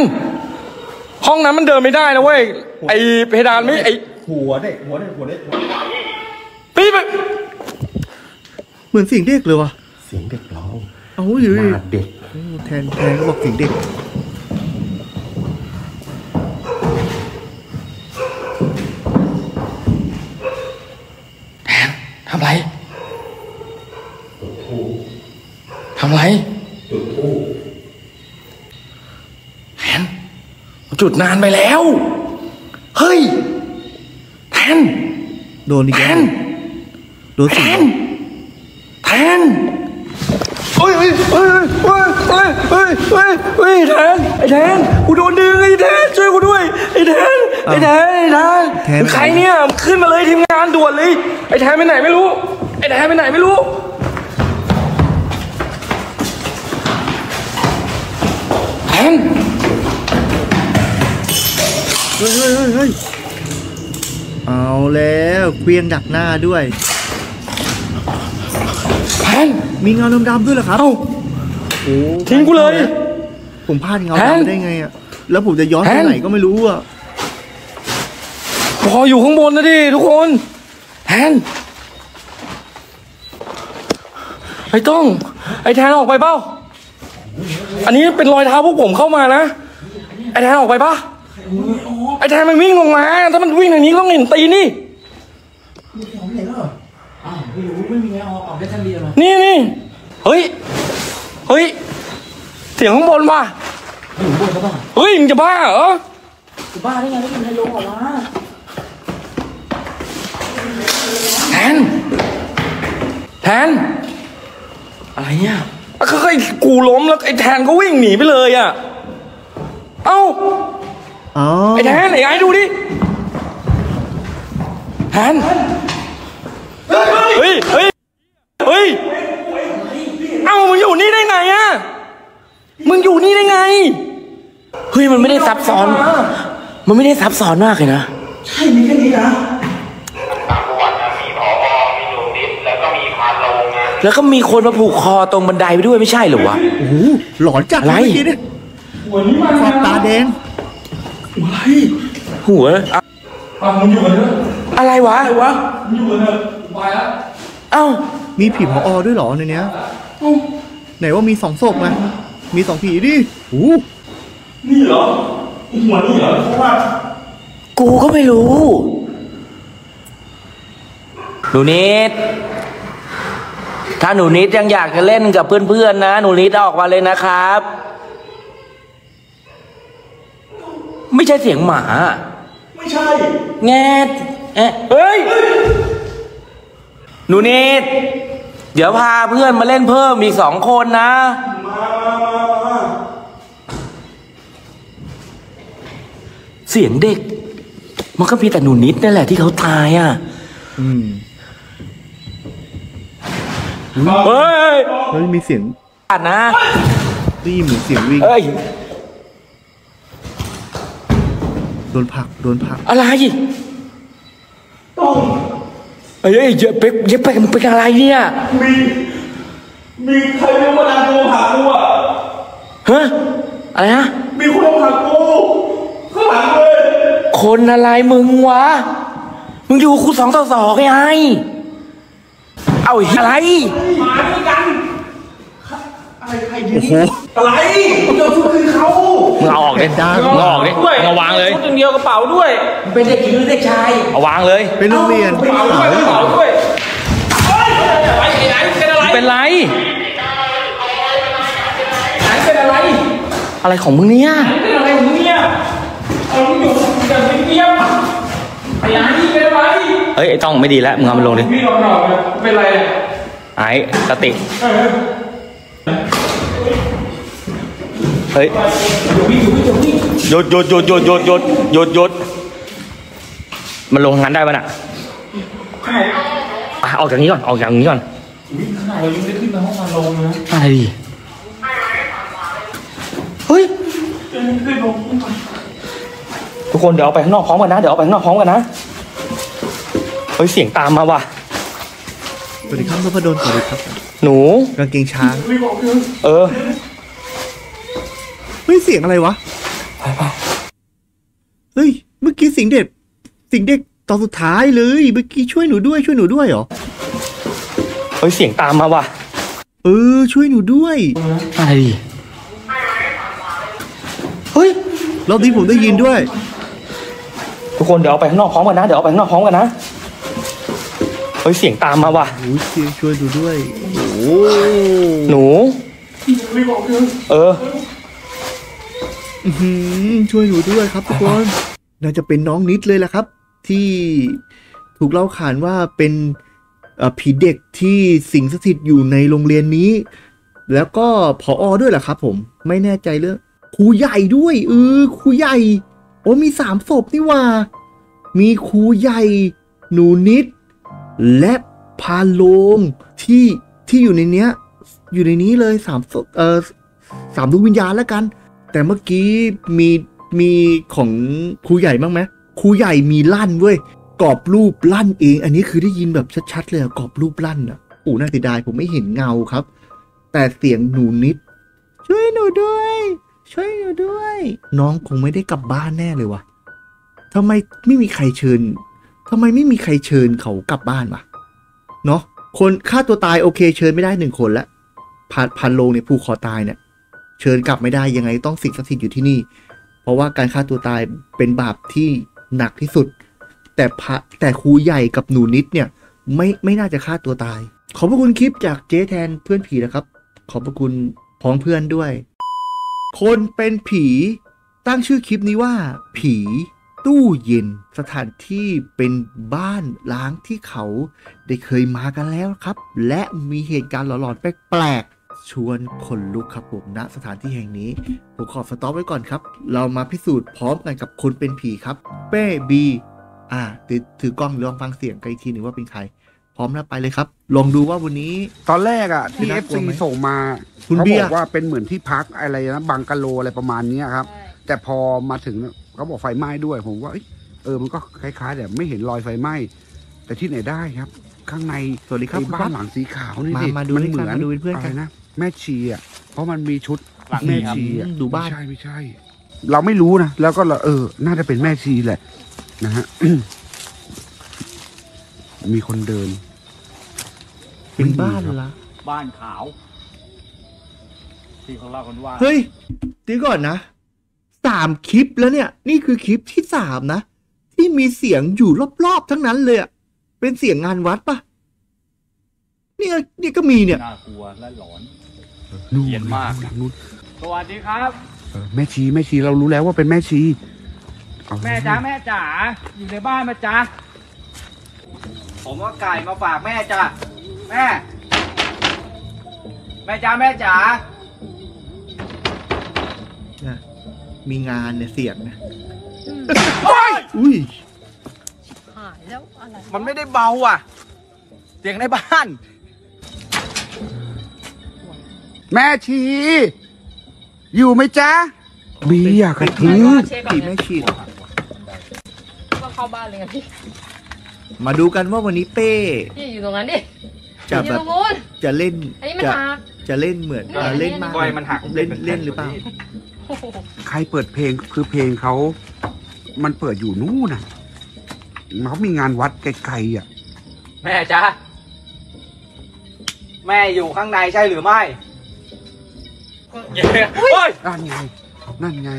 ห้องนั้นมันเดินไม่ได้นะเว้ยไอ้เพดานไม่ไอ้หัวเด็กหัวเด็กหัวเด็กปี๊บเหมือนเสียงเด็กเลยวะเสียงเด็กร้องเอาอยู่เด็กแทนแทนก็บอกเสียงเด็กทำไรทำไรแทนจุดนานไปแล้วเฮ้ยแทนโดนอีกแทนโดนแทนแทนเฮ้ยเฮ้ยเฮ้ยเฮ้ยเฮ้ยเฮ้ยเฮ้ยเฮ้ยแทนไอ้แทนกูโดนดึงไอ้แทนช่วยกูด้วยไอ้แทนไอ้แทนไอ้แทนใครเนี่ยขึ้นมาเลยทีมงานด่วนเลยไอ้แทนไปไหนไม่รู้ไอ้แทนไปไหนไม่รู้แทนเฮ้ยเฮ้ยเฮ้ยเอาแล้วเควียงดักหน้าด้วยแทนมีเงาดำๆด้วยเหรอครับโอ้ทิ้งกูเลยผมพลาดเงาดำได้ไงอ่ะแล้วผมจะย้อนไปไหนก็ไม่รู้อ่ะพออยู่ข้างบนนะดิทุกคนแทนไอ้ต้องไอ้แทนออกไปเปล่าอันนี้เป็นรอยเท้าพวกผมเข้ามานะไอ้แทนออกไปปะไอ้แทนมันวิ่งลงมาถ้ามันวิ่งอย่างนี้ต้องเห็นตีนี่นี่นี่เฮ้ยเฮ้ยเสียงข้างบนป่ะเฮ้ยมึงจะบ้าเหรอจะบ้าได้ไงไม่ถึงไฮโลออกมาแทนแทนอะไรเนี่ยก็ไอ้กูล้มแล้วไอ้แทนก็วิ่งหนีไปเลยอ่ะเอ้าไอ้แทนไอ้ไอ้ดูดิแทนเฮ้ยเฮ้ยเฮ้ยเฮ้ยเอ้ามึงอยู่นี่ได้ไงอ่ะมึงอยู่นี่ได้ไงเฮ้ยมันไม่ได้ซับซ้อนมันไม่ได้ซับซ้อนมากเลยนะใช่มีแค่นี้นะแล้วก็มีคนมาผูกคอตรงบันไดไปด้วยไม่ใช่เหรอวะโอ้โหหลอนจัดเลยทีนี้ขอบตาแดงอะไรหัวอ่ะมึงอยู่กันเถอะอะไรวะอะไรวะมึงอยู่กันเถอะไปแล้วเอ้ามีผีพออด้วยเหรอในเนี้ยไหนว่ามีสองศพไงมีสองผีดิโอ้นี่เหรอหัวนี่เหรอเพราะว่ากูก็ไม่รู้ดูนิด ถ้าหนูนิดยังอยากจะเล่นกับเพื่อนๆนะหนูนิดออกมาเลยนะครับไม่ใช่เสียงหมาไม่ใช่แงดเอ๊ะเฮ้ยหนูนิดเดี๋ยวพาเพื่อนมาเล่นเพิ่มอีกสองคนนะเสียงเด็กมันก็มีแต่หนูนิดนั่นแหละที่เขาตายอ่ะเฮ้ยเฮ้ยมีเสียงอัดนะตีเหมือนเสียงวิ่งเฮ้ยโดนผักโดนผักอะไรต้องเอ้ยเยอะเป๊กเยอะเป๊กมันเป็นอะไรเนี่ยมีมีใครไม่มาดันตัวผักกูอ่ะฮะอะไรนะมีคนผักกูข้างหลังเลยคนอะไรมึงวะมึงอยู่คู่สองต่อสองไงเอาอะไรมาด้วยกันอะไรใครยืนอะไรเจ้าชู้คือเขาเราออกเล่นได้เราออกเลยเราวางเลยชุดเดียวกระเป๋าด้วยเป็นเด็กหญิงหรือเด็กชายเอาวางเลยเป็นโรงเรียนกระเป๋าด้วยกระเป๋าด้วยเป็นไรเป็นอะไรอะไรของมึงเนี่ยเป็นอะไรของมึงเนี่ยเอามึงอยู่แต่ไม่เยี่ยมไอ้ไอ้เป็นอะไรเฮ้ยไอ้ต้องไม่ดีแล้วมึงเอามันลงดิเป็นไรไอ้สติเฮ้ยหยุดหยุดหยุดหยุดหยุดหยุดหยุดหยุดมันลงงั้นได้ป่ะน่ะอ่ะออกจากนี้ก่อนออกจากนี้ก่อนขนาดเรายังได้ขึ้นมาห้องมาลงนะอะไรดิเฮ้ยทุกคนเดี๋ยวออกไปข้างนอกพร้อมกันนะเดี๋ยวออกไปข้างนอกพร้อมกันนะเฮ้ยเสียงตามมาว่ะสวัสดีครับนพดลสวัสดีครับหนูกางเกงช้างเออเฮ้ยเสียงอะไรวะเฮ้ยเมื่อกี้เสียงเด็กเสียงเด็กตอนสุดท้ายเลยเมื่อกี้ช่วยหนูด้วยช่วยหนูด้วยเหรอเฮ้ยเสียงตามมาว่ะเออช่วยหนูด้วยอะไรเฮ้ยรอบนี้ผมได้ยินด้วยทุกคนเดี๋ยวออกไปข้างนอกพร้อมกันนะเดี๋ยวออกไปข้างนอกพร้อมกันนะเฮ้ยเสียงตามมาว่ะช่วยดูด้วยหนูเออช่วยหนูด้วยครับทุกคนน่าจะเป็นน้องนิดเลยแหละครับที่ถูกเล่าขานว่าเป็นผีเด็กที่สิงสถิตอยู่ในโรงเรียนนี้แล้วก็ผอ.ด้วยแหละครับผมไม่แน่ใจเรื่องครูใหญ่ด้วยเออครูใหญ่โอ้มีสามศพนี่ว่ามีครูใหญ่หนูนิดและพาโลงที่ที่อยู่ในเนี้ยอยู่ในนี้เลยสามเอ่อสามดวงวิญญาณแล้วกันแต่เมื่อกี้มีมีของครูใหญ่บ้างไหมครูใหญ่มีลั่นเว้ยกรอบรูปลั่นเองอันนี้คือได้ยินแบบชัดๆเลยกรอบรูปลั่นอ่ะโอ้น่าเสียดายผมไม่เห็นเงาครับแต่เสียงหนูนิดช่วยหนูด้วยช่วยหนูด้วยน้องคงไม่ได้กลับบ้านแน่เลยวะทำไมไม่มีใครเชิญทำไมไม่มีใครเชิญเขากลับบ้านวะเนาะคนฆ่าตัวตายโอเคเชิญไม่ได้หนึ่งคนละพาพันโลงเนี่ยผู้คอตายเนี่ยเชิญกลับไม่ได้ยังไงต้องสิงสถิตอยู่ที่นี่เพราะว่าการฆ่าตัวตายเป็นบาปที่หนักที่สุดแต่พระแต่ครูใหญ่กับหนูนิดเนี่ยไม่ไม่น่าจะฆ่าตัวตายขอบพระคุณคลิปจากเจ๊แทนเพื่อนผีนะครับขอบพระคุณพ้องเพื่อนด้วยคนเป็นผีตั้งชื่อคลิปนี้ว่าผีตู้เย็นสถานที่เป็นบ้านล้างที่เขาได้เคยมากันแล้วครับและมีเหตุการณ์หลอนๆแปลกๆชวนขนลุกครับผมณสถานที่แห่งนี้ผมขอสต๊อปไว้ก่อนครับเรามาพิสูจน์พร้อมกันกับคนเป็นผีครับเป้บีอ่าถือกล้องลองฟังเสียงกันอีกทีหนึ่งว่าเป็นใครพร้อมแล้วไปเลยครับลองดูว่าวันนี้ตอนแรกอ่ะที่เอฟซีส่งมาเขาบอกว่าเป็นเหมือนที่พักอะไรนะบังกะโลอะไรประมาณนี้ครับแต่พอมาถึงเขาบอกไฟไหม้ด้วยผมว่าเออมันก็คล้ายๆแต่ไม่เห็นรอยไฟไหม้แต่ที่ไหนได้ครับข้างในสวัสดีครับบ้านหลังสีขาวนี่ดิมันเหมือนอะไรนะแม่ชีอ่ะเพราะมันมีชุดแม่ชีอ่ะดูบ้านไม่ใช่ไม่ใช่เราไม่รู้นะแล้วก็เราเออน่าจะเป็นแม่ชีแหละนะฮะมีคนเดินเป็นบ้านละบ้านขาวที่เขาเล่ากันว่าเฮ้ยตีก่อนนะสามคลิปแล้วเนี่ยนี่คือคลิปที่สามนะที่มีเสียงอยู่รอบๆทั้งนั้นเลยอะเป็นเสียงงานวัดปะ นี่นี่ก็มีเนี่ยน่ากลัวและหลอนเย็นมากสวัสดีครับแม่ชีแม่ชีเรารู้แล้วว่าเป็นแม่ชีแม่จ๋าแม่จ๋าอยู่ในบ้านมาจ๊ะผมว่าไก่มาฝากแม่จ้ะแม่แม่จ๋าแม่จ๋ามีงานเนี่ยเสียงนะอุ้ยหายแล้วอะไรมันไม่ได้เบาอ่ะเสียงในบ้านแม่ชีอยู่ไหมจ๊ะบีอยากกระทืบตีแม่ชีก็เข้าบ้านเลยพี่มาดูกันว่าวันนี้เป้พี่อยู่ตรงนั้นดิจะแบบจะเล่นจะจะเล่นเหมือนเล่นมากมันหักเล่นเล่นหรือเปล่าใครเปิดเพลงคือเพลงเขามันเปิดอยู่นู่นน่ะเขามีงานวัดไกลๆอ่ะแม่จ๊ะแม่อยู่ข้างในใช่หรือไม่นั่นไงนั่นไง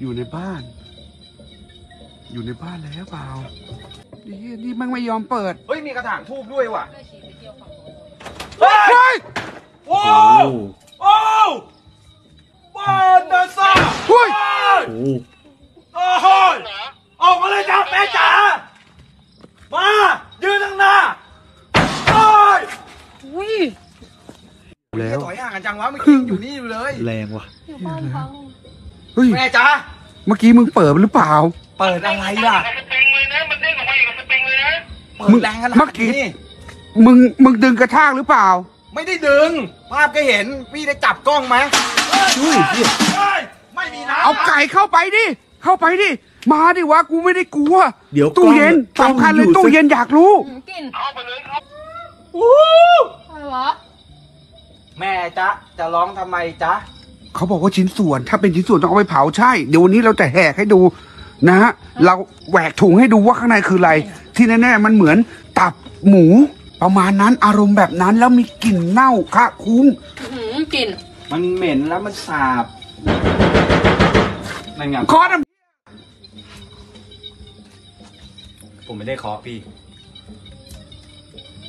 อยู่ในบ้านอยู่ในบ้านแล้วเปล่านี่มันไม่ยอมเปิดเฮ้ยมีกระถางทูบด้วยว่ะเฮ้ยโอ้โอ้บาดาซ่าเฮ้ยโอ้โหออกมาเลยจ้าแม่จ๋ามายืนตั้งหน้าโอ้ยอุ้ยแล้วต่อยห่างกันจังวะเมื่อกี้อยู่นี่อยู่เลยแรงว่ะแม่จ๋าเมื่อกี้มึงเปิดหรือเปล่าเปิดอะไรล่ะมึงแรงขนาดนี้เมื่อกี้มึงมึงดึงกระชากหรือเปล่าไม่ได้ดึงภาพก็เห็นพี่ได้จับกล้องไหมไม่มีน้ำเอาไก่เข้าไปดิเข้าไปดิมาดิวะกูไม่ได้กลัวเดี๋ยวตู้เย็นสำคัญเลยตู้เย็นอยากรู้กินเอาไปเลยครับอู้อะไรวะแม่จ๊ะจะร้องทำไมจ๊ะเขาบอกว่าชิ้นส่วนถ้าเป็นชิ้นส่วนต้องเอาไปเผาใช่เดี๋ยววันนี้เราจะแหกให้ดูนะฮะเราแหวกถุงให้ดูว่าข้างในคืออะไรที่แน่ๆมันเหมือนตับหมูประมาณนั้นอารมณ์แบบนั้นแล้วมีกลิ่นเน่าคะคุ้งกลิ่นมันเหม็นแล้วมันสาบนั่นไงคอดผมไม่ได้คอพี่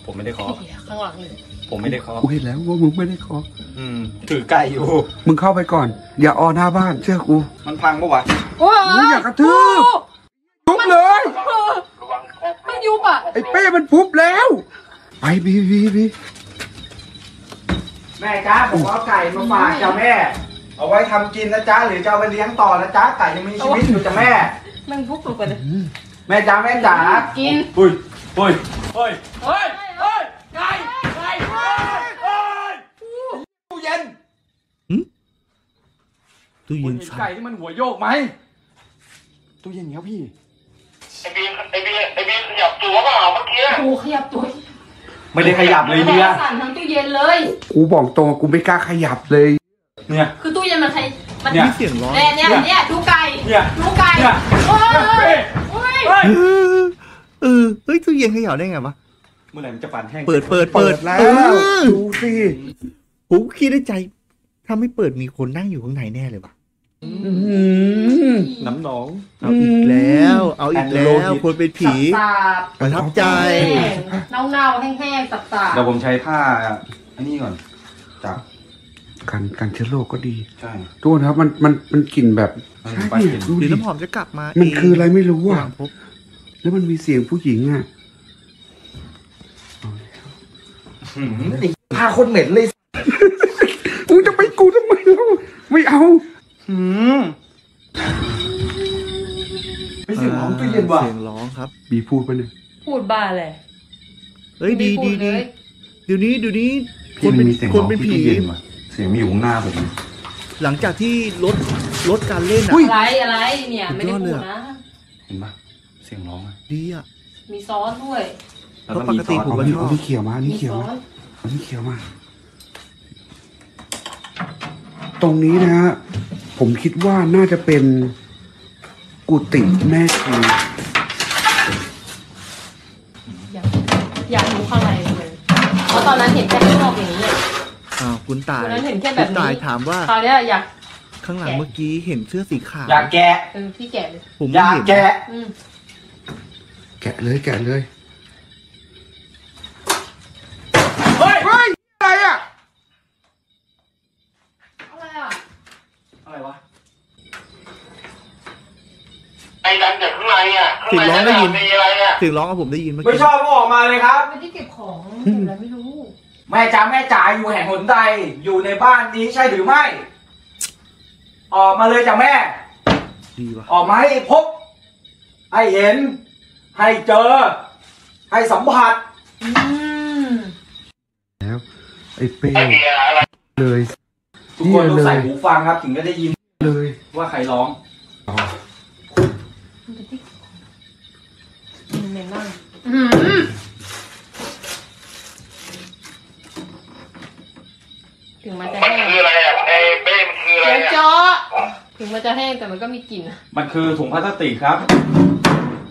ผมไม่ได้คอข้างหลังเลยผมไม่ได้คอกูเห็นแล้วว่ามึงไม่ได้คออืมถือไก่อยู่มึงเข้าไปก่อนอย่าออหน้าบ้านเชื่อกูมันพังปะวะมึงอยากกระทืบทุบเลยมันยุบอ่ะไอ้เป้มันพุบแล้วไปบีบีบีแม่จ้าผมเอาไก่มาฝากจ้าแม่เอาไว้ทำกินนะจ้าหรือจะเอาไปเลี้ยงต่อนะจ้าไก่ยังมีชีวิตอยู่จ้าแม่มันพุบลงไปเลยแม่จ้าแม่จ๋ากินเฮ้ยเฮ้ยเฮ้ยเฮ้ยเฮ้ยไก่ไก่เฮ้ยเฮ้ยตู้เย็นตู้เย็นไก่ที่มันหัวโยกไหมตู้เย็นเนี้ยพี่ไอเบียร์ไอเบียร์ไอเบียร์ขยับตัวเปล่าเมื่อกี้กูขยับตัวไม่ได้ขยับเลยเบียร์สั่นทั้งตู้เย็นเลยกูบอกตรงกูไม่กล้าขยับเลยเนี่ยคือตู้เย็นมันใครมันมีเสียงร้องเนี่ยเนี่ยเนี่ยดูไก่เนี่ยดูไก่โอ้ยโอ้ยเออเฮ้ยตู้เย็นขยับได้ไงวะเมื่อไหร่มันจะปั่นแห้งเปิดเปิดเปิดแล้วดูสิผมคิดในใจถ้าไม่เปิดมีคนนั่งอยู่ข้างในแน่เลยว่ะน้ำหนองเอาอีกแล้วเอาอีกแล้วคนเป็นผีประทับใจเน่าๆแห้งๆสับๆเดี๋ยวผมใช้ผ้าอันนี้ก่อนจับกันกันเชื้อโรคก็ดีใช่ทุกคนครับมันมันมันกลิ่นแบบดูดิน้ำหอมจะกลับมามันคืออะไรไม่รู้อ่ะแล้วมันมีเสียงผู้หญิงอ่ะผ้าคนเหม็นเลยมึงจะไปกูทำไมแล้วไม่เอาอืมไม่เสียงร้องตู้เย็นว่ะเสียงร้องครับบีพูดไปหนึ่งพูดบ้าเลยเฮ้ยดีดีดีเดี๋ยวนี้เดี๋ยวนี้คนเป็นคนเป็นผีเสียงมีอยู่ข้างหน้าผมหลังจากที่ลดลดการเล่นอะไรอะไรเนี่ยไม่ได้พูดนะเห็นปะเสียงร้องดีอ่ะมีซอสด้วยแล้วปกติผมก็ชอบนี่เขียวมานี่เขียวมานี่เขียวมาตรงนี้นะฮะผมคิดว่าน่าจะเป็นกุฏิแม่ชีอยากรู้ข้างในเลยเพราะตอนนั้นเห็นแค่ข้างนอกอย่างนี้อ่าคุณตายคุณตายถามว่าเขาเนี่ยอยากข้างหลังเมื่อกี้เห็นเสื้อสีขาวอยากแกะเออพี่แกะเลยผมอยากแกะแกะเลยแกะเลยเฮ้ย อะไรวะไอ้ดันจากข้างในอ่ะถึงร้องได้ยินถึงร้องกับผมได้ยินเมื่อกี้ไม่ชอบก็ออกมาเลยครับไม่ได้เก็บของเก็บอะไรไม่รู้แม่จ๋าแม่จ๋าอยู่แห่งหนใดอยู่ในบ้านนี้ใช่หรือไม่ออกมาเลยจ้ะแม่ดีวะออกมาให้พบให้เห็นให้เจอให้สัมผัสแล้วไอ้เป้เลยทุกคนต้องใส่หูฟังครับถึงจะได้ยินเลยว่าใครร้องเหม็นมากถึงมันจะแห้งคืออะไรอ่ะไอ้เป้มันคืออะไรอ่ะถึงมันจะแห้งแต่มันก็มีกลิ่นมันคือถุงพลาสติกครับ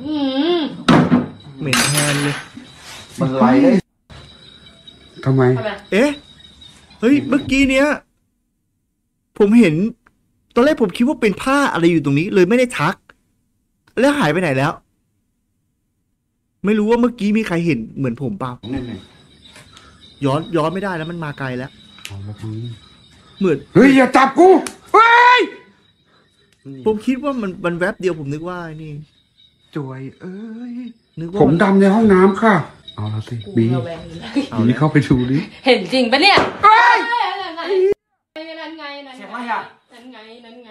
อืมเหม็นแห้งเลยมันไหลได้ทำไมเอ๊ะเฮ้ยเมื่อกี้เนี้ยผมเห็นตอนแรกผมคิดว่าเป็นผ้าอะไรอยู่ตรงนี้เลยไม่ได้ทักแล้วหายไปไหนแล้วไม่รู้ว่าเมื่อกี้มีใครเห็นเหมือนผมเปล่าย้อนย้อนไม่ได้แล้วมันมาไกลแล้วเหมือนเฮ้ยอย่าจับกูเฮ้ยผมคิดว่ามันมันแวบเดียวผมนึกว่านี่จวยเอ้ยผมดำในห้องน้ำค่ะเอาละสิบีเอานี่เข้าไปดูดิเห็นจริงปะเนี่ยเฮ้ยนั่นไงนั่นไงนั่นไงนั่นไง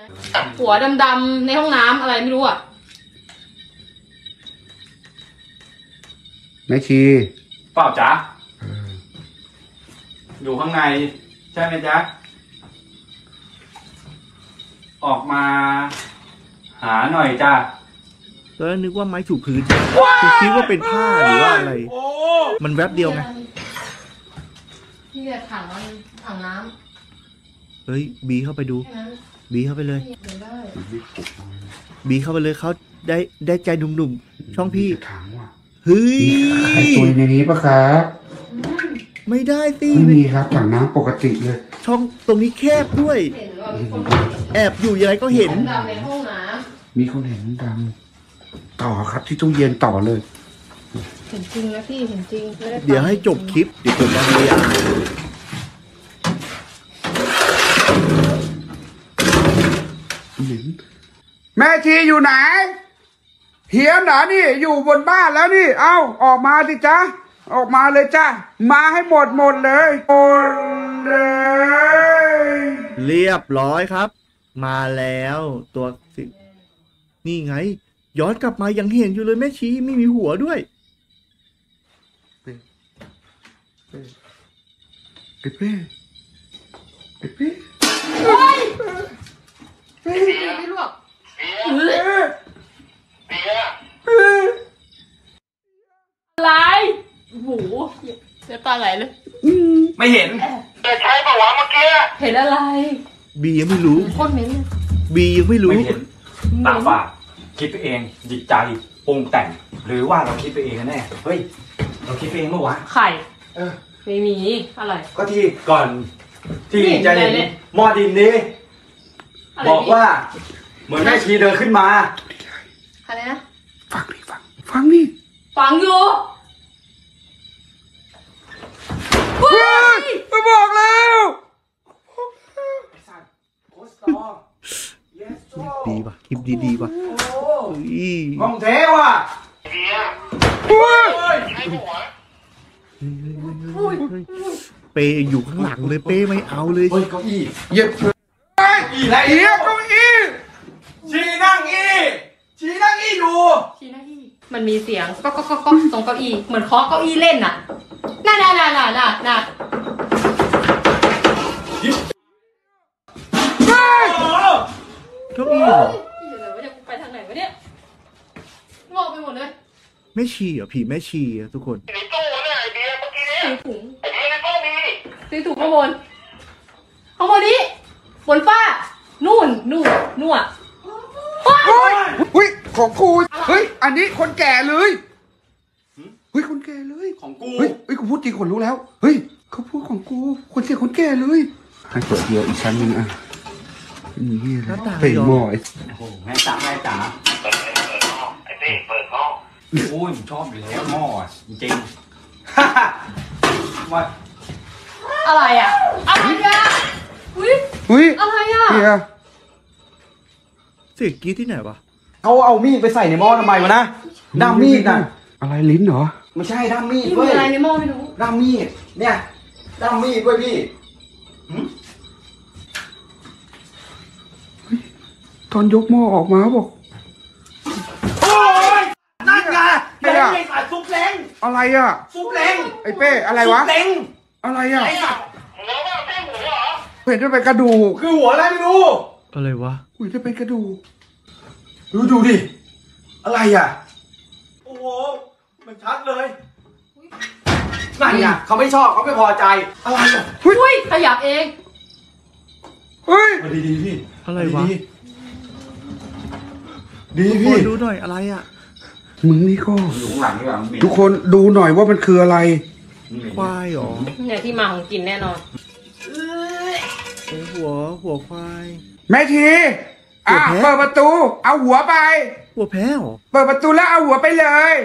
หัวดำๆในห้องน้ำอะไรไม่รู้อ่ะแม่ชีเปล่าจ๊ะอยู่ข้างในใช่ไหมจ๊ะออกมาหาหน่อยจ้ะแล้วนึกว่าไม้ถูพื้นคือคิดว่าเป็นผ้าหรือว่าอะไรมันแวบเดียวไงนี่จะถังถังน้ำเฮ้ยบีเข้าไปดูบีเข้าไปเลยบีเข้าไปเลยเขาได้ได้ใจหนุ่มๆช่องพี่เฮ้ยไข่ตุยในนี้ปะครับไม่ได้สิไม่มีครับถังน้ำปกติเลยช่องตรงนี้แคบด้วยแอบอยู่ยังไงก็เห็นมีคนเห็นดำต่อครับที่ตู้เย็นต่อเลยเห็นจริงนะพี่เห็นจริงเดี๋ยวให้จบคลิปเดี๋ยวผมจะเรียนแม่ชีอยู่ไหนเหี้ยนเหรอนี่อยู่บนบ้านแล้วนี่เอ้าออกมาสิจ๊ะออกมาเลยจ้ะมาให้หมดหมดเลยหมดเลยเรียบร้อยครับมาแล้วตัวสินี่ไงย้อนกลับมายังเห็นอยู่เลยแม่ชีไม่มีหัวด้วยเป้เป้เป้เป้เฮ้ยเป้ไม่รู้อะไรหูเสียตาไหลเลยไม่เห็นแต่ใช่ปะวะเมื่อกี้เห็นอะไรบียังไม่รู้โคตรเหม็นบียังไม่รู้ตาฝาดคิดไปเองจิตใจปรุงแต่งหรือว่าเราคิดไปเองกันแน่เฮ้ยเราคิดไปเองเมื่อวะไข่เออไม่มีอะไรก็ที่ก่อนที่จะเห็นหม้อดินนี้บอกว่าเหมือนแม่ชีเดินขึ้นมาอะไรนะฟังนี่ฟังฟังนี่ฟังอยู่เฮ้ยไม่บอกแล้วดีป่ะคลิปดีดีป่ะห้องเทวะเปย์อยู่ข้างหลังเลยเป้ไม่เอาเลยเก้าอี้เย็บเก้าอี้อะไรเก้าอี้ชี้นั่งอี้ชี้นั่งอี้ดูชี้นั่งอี้มันมีเสียงก็ก็ก็ก็ตรงเก้าอี้เหมือนเคาะเก้าอี้เล่นน่ะน่าน่าน่าน่าน่าน่าเก้าอี้เหรอไปทางไหนวะเนี่ยงอกไปหมดเลยไม่ชีเหรอผีไม่ชีอ่ะทุกคนในตู้เนี่ยไอเดียเมื่อกี้เนี่ยถุงไอเดียในตู้มีซื้อถุงข้างบนข้างบนนี้บนฟ้านู่นนู่นนู่นเฮ้ยเฮ้ยของกูเฮ้ยอันนี้คนแก่เลยเฮ้ยคนแก่เลยของกูเฮ้ยเฮ้ยกูพูดจริงคนรู้แล้วเฮ้ยเขาพูดของกูคนเสียคนแก่เลยให้ตัวเดียวอีกชั้นนึงอ่ะเปิดหม้อไอ้แม่จ๋าแม่จ๋าเปิดหม้อไอ้เต้เปิดหม้อโอ้ยชอบอยู่แล้วหม้อจริงฮ่าฮ่าว่าอะไรอ่ะอะไรอ่ะอุ้ยอุ้ยอะไรอ่ะ สียงกรี๊ดที่ไหนวะเขาเอามีดไปใส่ในหม้อทำไมวะนะด้ามมีดนะอะไรลิ้นเหรอไม่ใช่ด้ามมีดเว้ยอะไรในหม้อไม่รู้ด้ามมีดเนี่ยด้ามมีดเว้ยพี่ตอนยกหม้อออกมาบอกโอ้ยนั่นไงไอ้สัตว์ซุปเล้งอะไรอ่ะซุปเล้งไอ้เป้อะไรวะซุปเล้งอะไรอ่ะเห็นจะเป็นกระดูกคือหัวอะไรไม่รู้อะไรวะอุ้ยจะเป็นกระดูกดูดูดิอะไรอ่ะโอ้โหมันชัดเลยนั่นไงเขาไม่ชอบเขาไม่พอใจอะไรอ่ะอุ้ยขยับเองเฮ้ยดีดีพี่อะไรวะดีพี่ดูหน่อยอะไรอ่ะมึงนี่ก็ทุกคนดูหน่อยว่ามันคืออะไรควายหรอเนี่ยที่มาของกินแน่นอนหัวหัวควายแม่ทีอ่ะเปิดประตูเอาหัวไปหัวแพ้หรอเปิดประตูแล้วเอาหัวไปเลย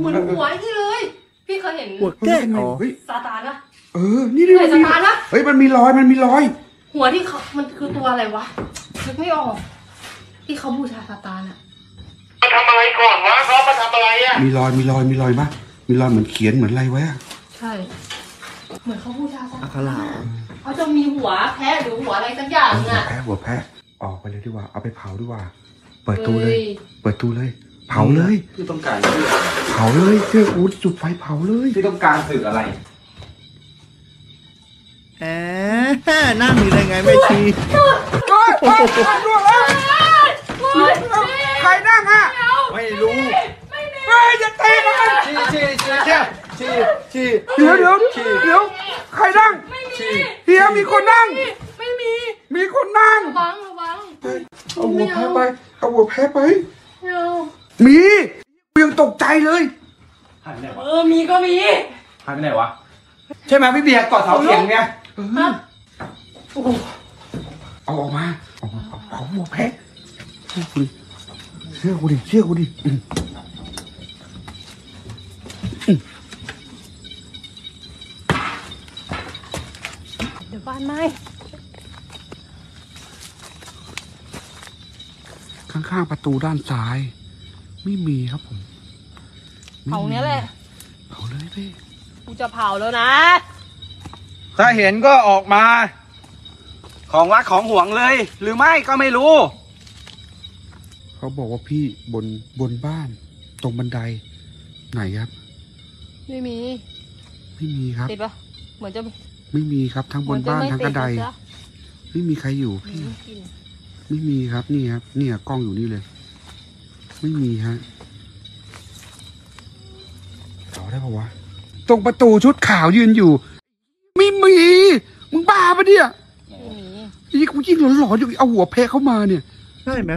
เหมือนหัวที่เลยพี่เคยเห็นหัวแก้วซาตานนะเออนี่ดิซาตานนะเฮ้ยมันมีรอยมันมีรอยหัวที่เขามันคือตัวอะไรวะนึกไม่ออกที่เขาบูชาซาตานอะมาทำอะไรก่อนวะเขามาทำอะไรอะมีรอยมีรอยมีรอยปะมีรอยเหมือนเขียนเหมือนอะไรไว้อะใช่เหมือนเขาบูชาซาตานอัคราเขาจะมีหัวแพะหรือหัวอะไรสักอย่างอะหัวแพะหัวแพะออกไปเลยดีกว่าเอาไปเผาดีกว่าเปิดตู้เลยเปิดตู้เลยเผาเลยพี่ต้องการเผาเลยเจ้าอู๊ดจุดไฟเผาเลยพี่ต้องการสื่ออะไรแอะหน้ามีอะไรไงไม่ทีโอ๊ยโอ๊ยโอ๊ยโอ๊ยโอ๊ยใครนั่งอะไม่รู้เฮ้ยอย่าเตะมันชี้ชี้ชี้ชี้ชี้เดี๋ยวเดี๋ยวเดี๋ยวใครนั่งเดี๋ยวมีคนนั่งไม่มีมีคนนั่งระวังระวังเอาหัวแพ้ไปเอาหัวแพ้ไปมียังตกใจเลยหายไปไหนวะเออมีก็มีหายไปไหนวะใช่ไหมพี่เบียร์กอดเสาเขียงไงเอาออกมาเอาเอาหัวแพ้เชื่อกูดิเชื่อกูดิเดี๋ยวบ้านไหมข้างๆประตูด้านซ้ายไม่มีครับผมเผาเนี้ยแหละเผาเลยพี่กูจะเผาแล้วนะถ้าเห็นก็ออกมาของรักของห่วงเลยหรือไม่ก็ไม่รู้เขาบอกว่าพี่บนบนบ้านตรงบันไดไหนครับไม่มีไม่มีครับติดปะเหมือนจะไม่มีครับทั้งบนบ้านทั้งกระไดไม่มีใครอยู่พี่ไม่มีครับนี่ครับเนี่ยกล้องอยู่นี่เลยไม่มีฮะเผาได้ปะวะตรงประตูชุดขาวยืนอยู่ไม่มีมึงบ้าปะเนี่ยยิ่งกูยิ่งหลอนๆอยู่เอาหัวแพะเข้ามาเนี่ยใช่ไหม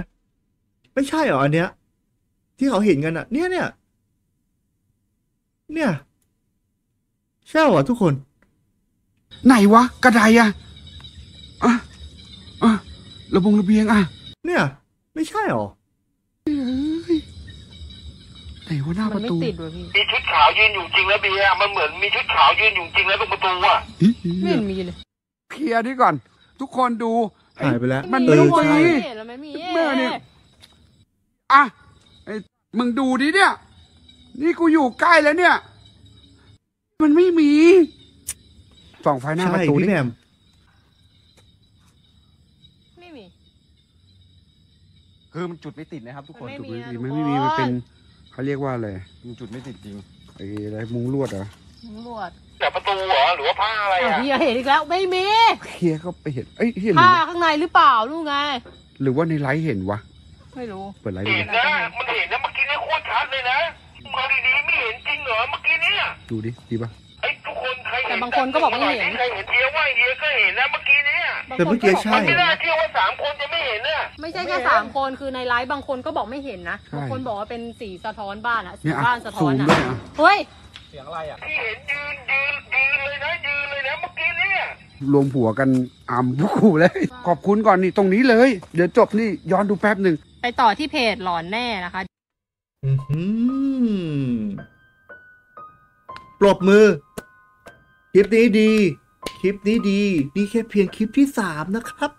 ไม่ใช่หรออันเนี้ยที่เขาเห็นกันอ่ะเนี่ยเนี่ยเนี่ยใช่หรอทุกคนไหนวะกระไดอ่ะอ่ะอ่ะระบงระเบียงอ่ะเนี่ยไม่ใช่หรอไหนวะหน้าประตูมีชุดขาวยืนอยู่จริงแล้วเบียร์มันเหมือนมีชุดขาวยืนอยู่จริงแล้วตรงประตูอ่ะไม่เห็นมีเลยเคลียร์นี่ก่อนทุกคนดูหายไปแล้วมันไม่มีเมื่อเนี่ยอ่ะไอ้มึงดูดิเนี่ยนี่กูอยู่ใกล้แล้วเนี่ยมันไม่มีส่องไฟหน้าประตูนี่ไม่มีคือมันจุดไม่ติดนะครับทุกคนจุดไม่ติดไม่มีมันเป็นเขาเรียกว่าอะไรมันจุดไม่ติดจริงไอ้อะไรมุ้งลวดเหรอมุ้งลวดแต่ประตูเหรอหรือว่าผ้าอะไรอ่ะพี่เห็นอีกแล้วไม่มีเฮียก็ไปเห็นเอ้ยเห็นผ้าข้างในหรือเปล่าลูกไงหรือว่าในไลฟ์เห็นวะไม่รู้เปิดไลฟ์เห็นนะมันเห็นนะเมื่อกี้นี่โคตรชัดเลยนะมาดีๆไม่เห็นจริงเหรอเมื่อกี้เนี่ยดูดิดีป่ะไอ้ทุกคนใครเห็นแต่บางคนก็บอกไม่เห็นใครเห็นเฮียว่าเฮียก็เห็นนะเมื่อกี้เนี่ยแต่เมื่อกี้ใช่ไม่น่าเชื่อว่าสามคนจะไม่เห็นน่ะไม่ใช่แค่สามคนคือในไลฟ์บางคนก็บอกไม่เห็นนะบางคนบอกว่าเป็นสีสะท้อนบ้านอะสีบ้านสะท้อนอะเฮ้ยเสียงอะไรอ่ะที่เห็นยืนยืนยืนเลยนะยืนเลยนะเมื่อกี้เนี่ยรวมหัวกันอ่ำบุกูเลยขอบคุณก่อนนี่ตรงนี้เลยเดี๋ยวจบนี่ย้อนดูแป๊บหนึ่งไปต่อที่เพจหลอนแน่นะคะปรบมือคลิปนี้ดีคลิปนี้ดีนี่แค่เพียงคลิปที่สามนะครับ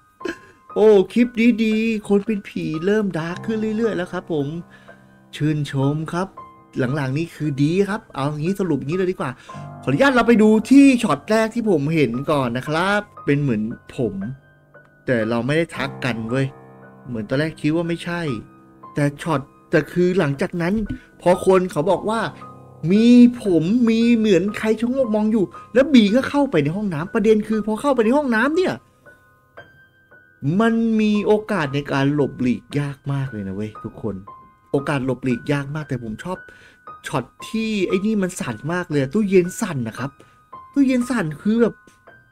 โอ้คลิปดีดีคนเป็นผีเริ่มดาร์กขึ้นเรื่อยๆแล้วครับผมชื่นชมครับหลังๆนี้คือดีครับเอางี้สรุปงี้เลยดีกว่าขออนุญาตเราไปดูที่ช็อตแรกที่ผมเห็นก่อนนะครับเป็นเหมือนผมแต่เราไม่ได้ทักกันเว้ยเหมือนตอนแรกคิดว่าไม่ใช่แต่ช็อตแต่คือหลังจากนั้นพอคนเขาบอกว่ามีผมมีเหมือนใครชะโงกมองอยู่แล้วบีก็เข้าไปในห้องน้ำประเด็นคือพอเข้าไปในห้องน้ำเนี่ยมันมีโอกาสในการหลบหลีกยากมากเลยนะเว้ยทุกคนโอกาสหลบหลีกยากมากแต่ผมชอบช็อตที่ไอ้นี่มันสั่นมากเลยตู้เย็นสั่นนะครับตู้เย็นสั่นคือแบบ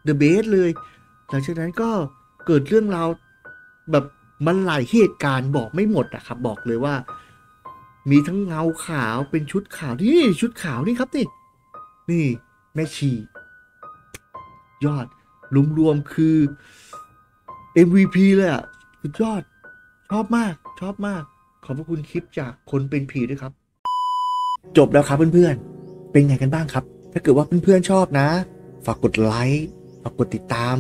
the best เลยหลังจากนั้นก็เกิดเรื่องราวแบบมันหลายเหตุการณ์บอกไม่หมดนะครับบอกเลยว่ามีทั้งเงาขาวเป็นชุดขาวนี่ชุดขาวนี่ครับนี่นี่แม่ชียอดรวมๆคือ เอ็ม วี พี เลยอ่ะสุดยอดชอบมากชอบมากขอบพระคุณคลิปจากคนเป็นผีด้วยครับจบแล้วครับเพื่อนๆเป็นไงกันบ้างครับถ้าเกิดว่าเพื่อนๆชอบนะฝากกดไลค์ฝากกดติดตาม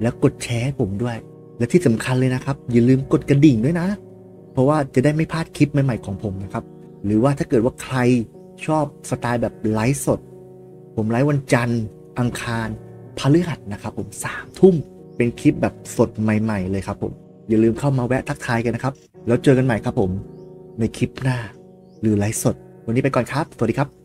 และกดแชร์ให้ผมด้วยและที่สำคัญเลยนะครับอย่าลืมกดกระดิ่งด้วยนะเพราะว่าจะได้ไม่พลาดคลิปใหม่ๆของผมนะครับหรือว่าถ้าเกิดว่าใครชอบสไตล์แบบไลฟ์สดผมไลฟ์วันจันทร์อังคารพฤหัสนะครับผมสามทุ่มเป็นคลิปแบบสดใหม่ๆเลยครับผมอย่าลืมเข้ามาแวะทักทายกันนะครับแล้วเจอกันใหม่ครับผมในคลิปหน้าหรือไลฟ์สดวันนี้ไปก่อนครับสวัสดีครับ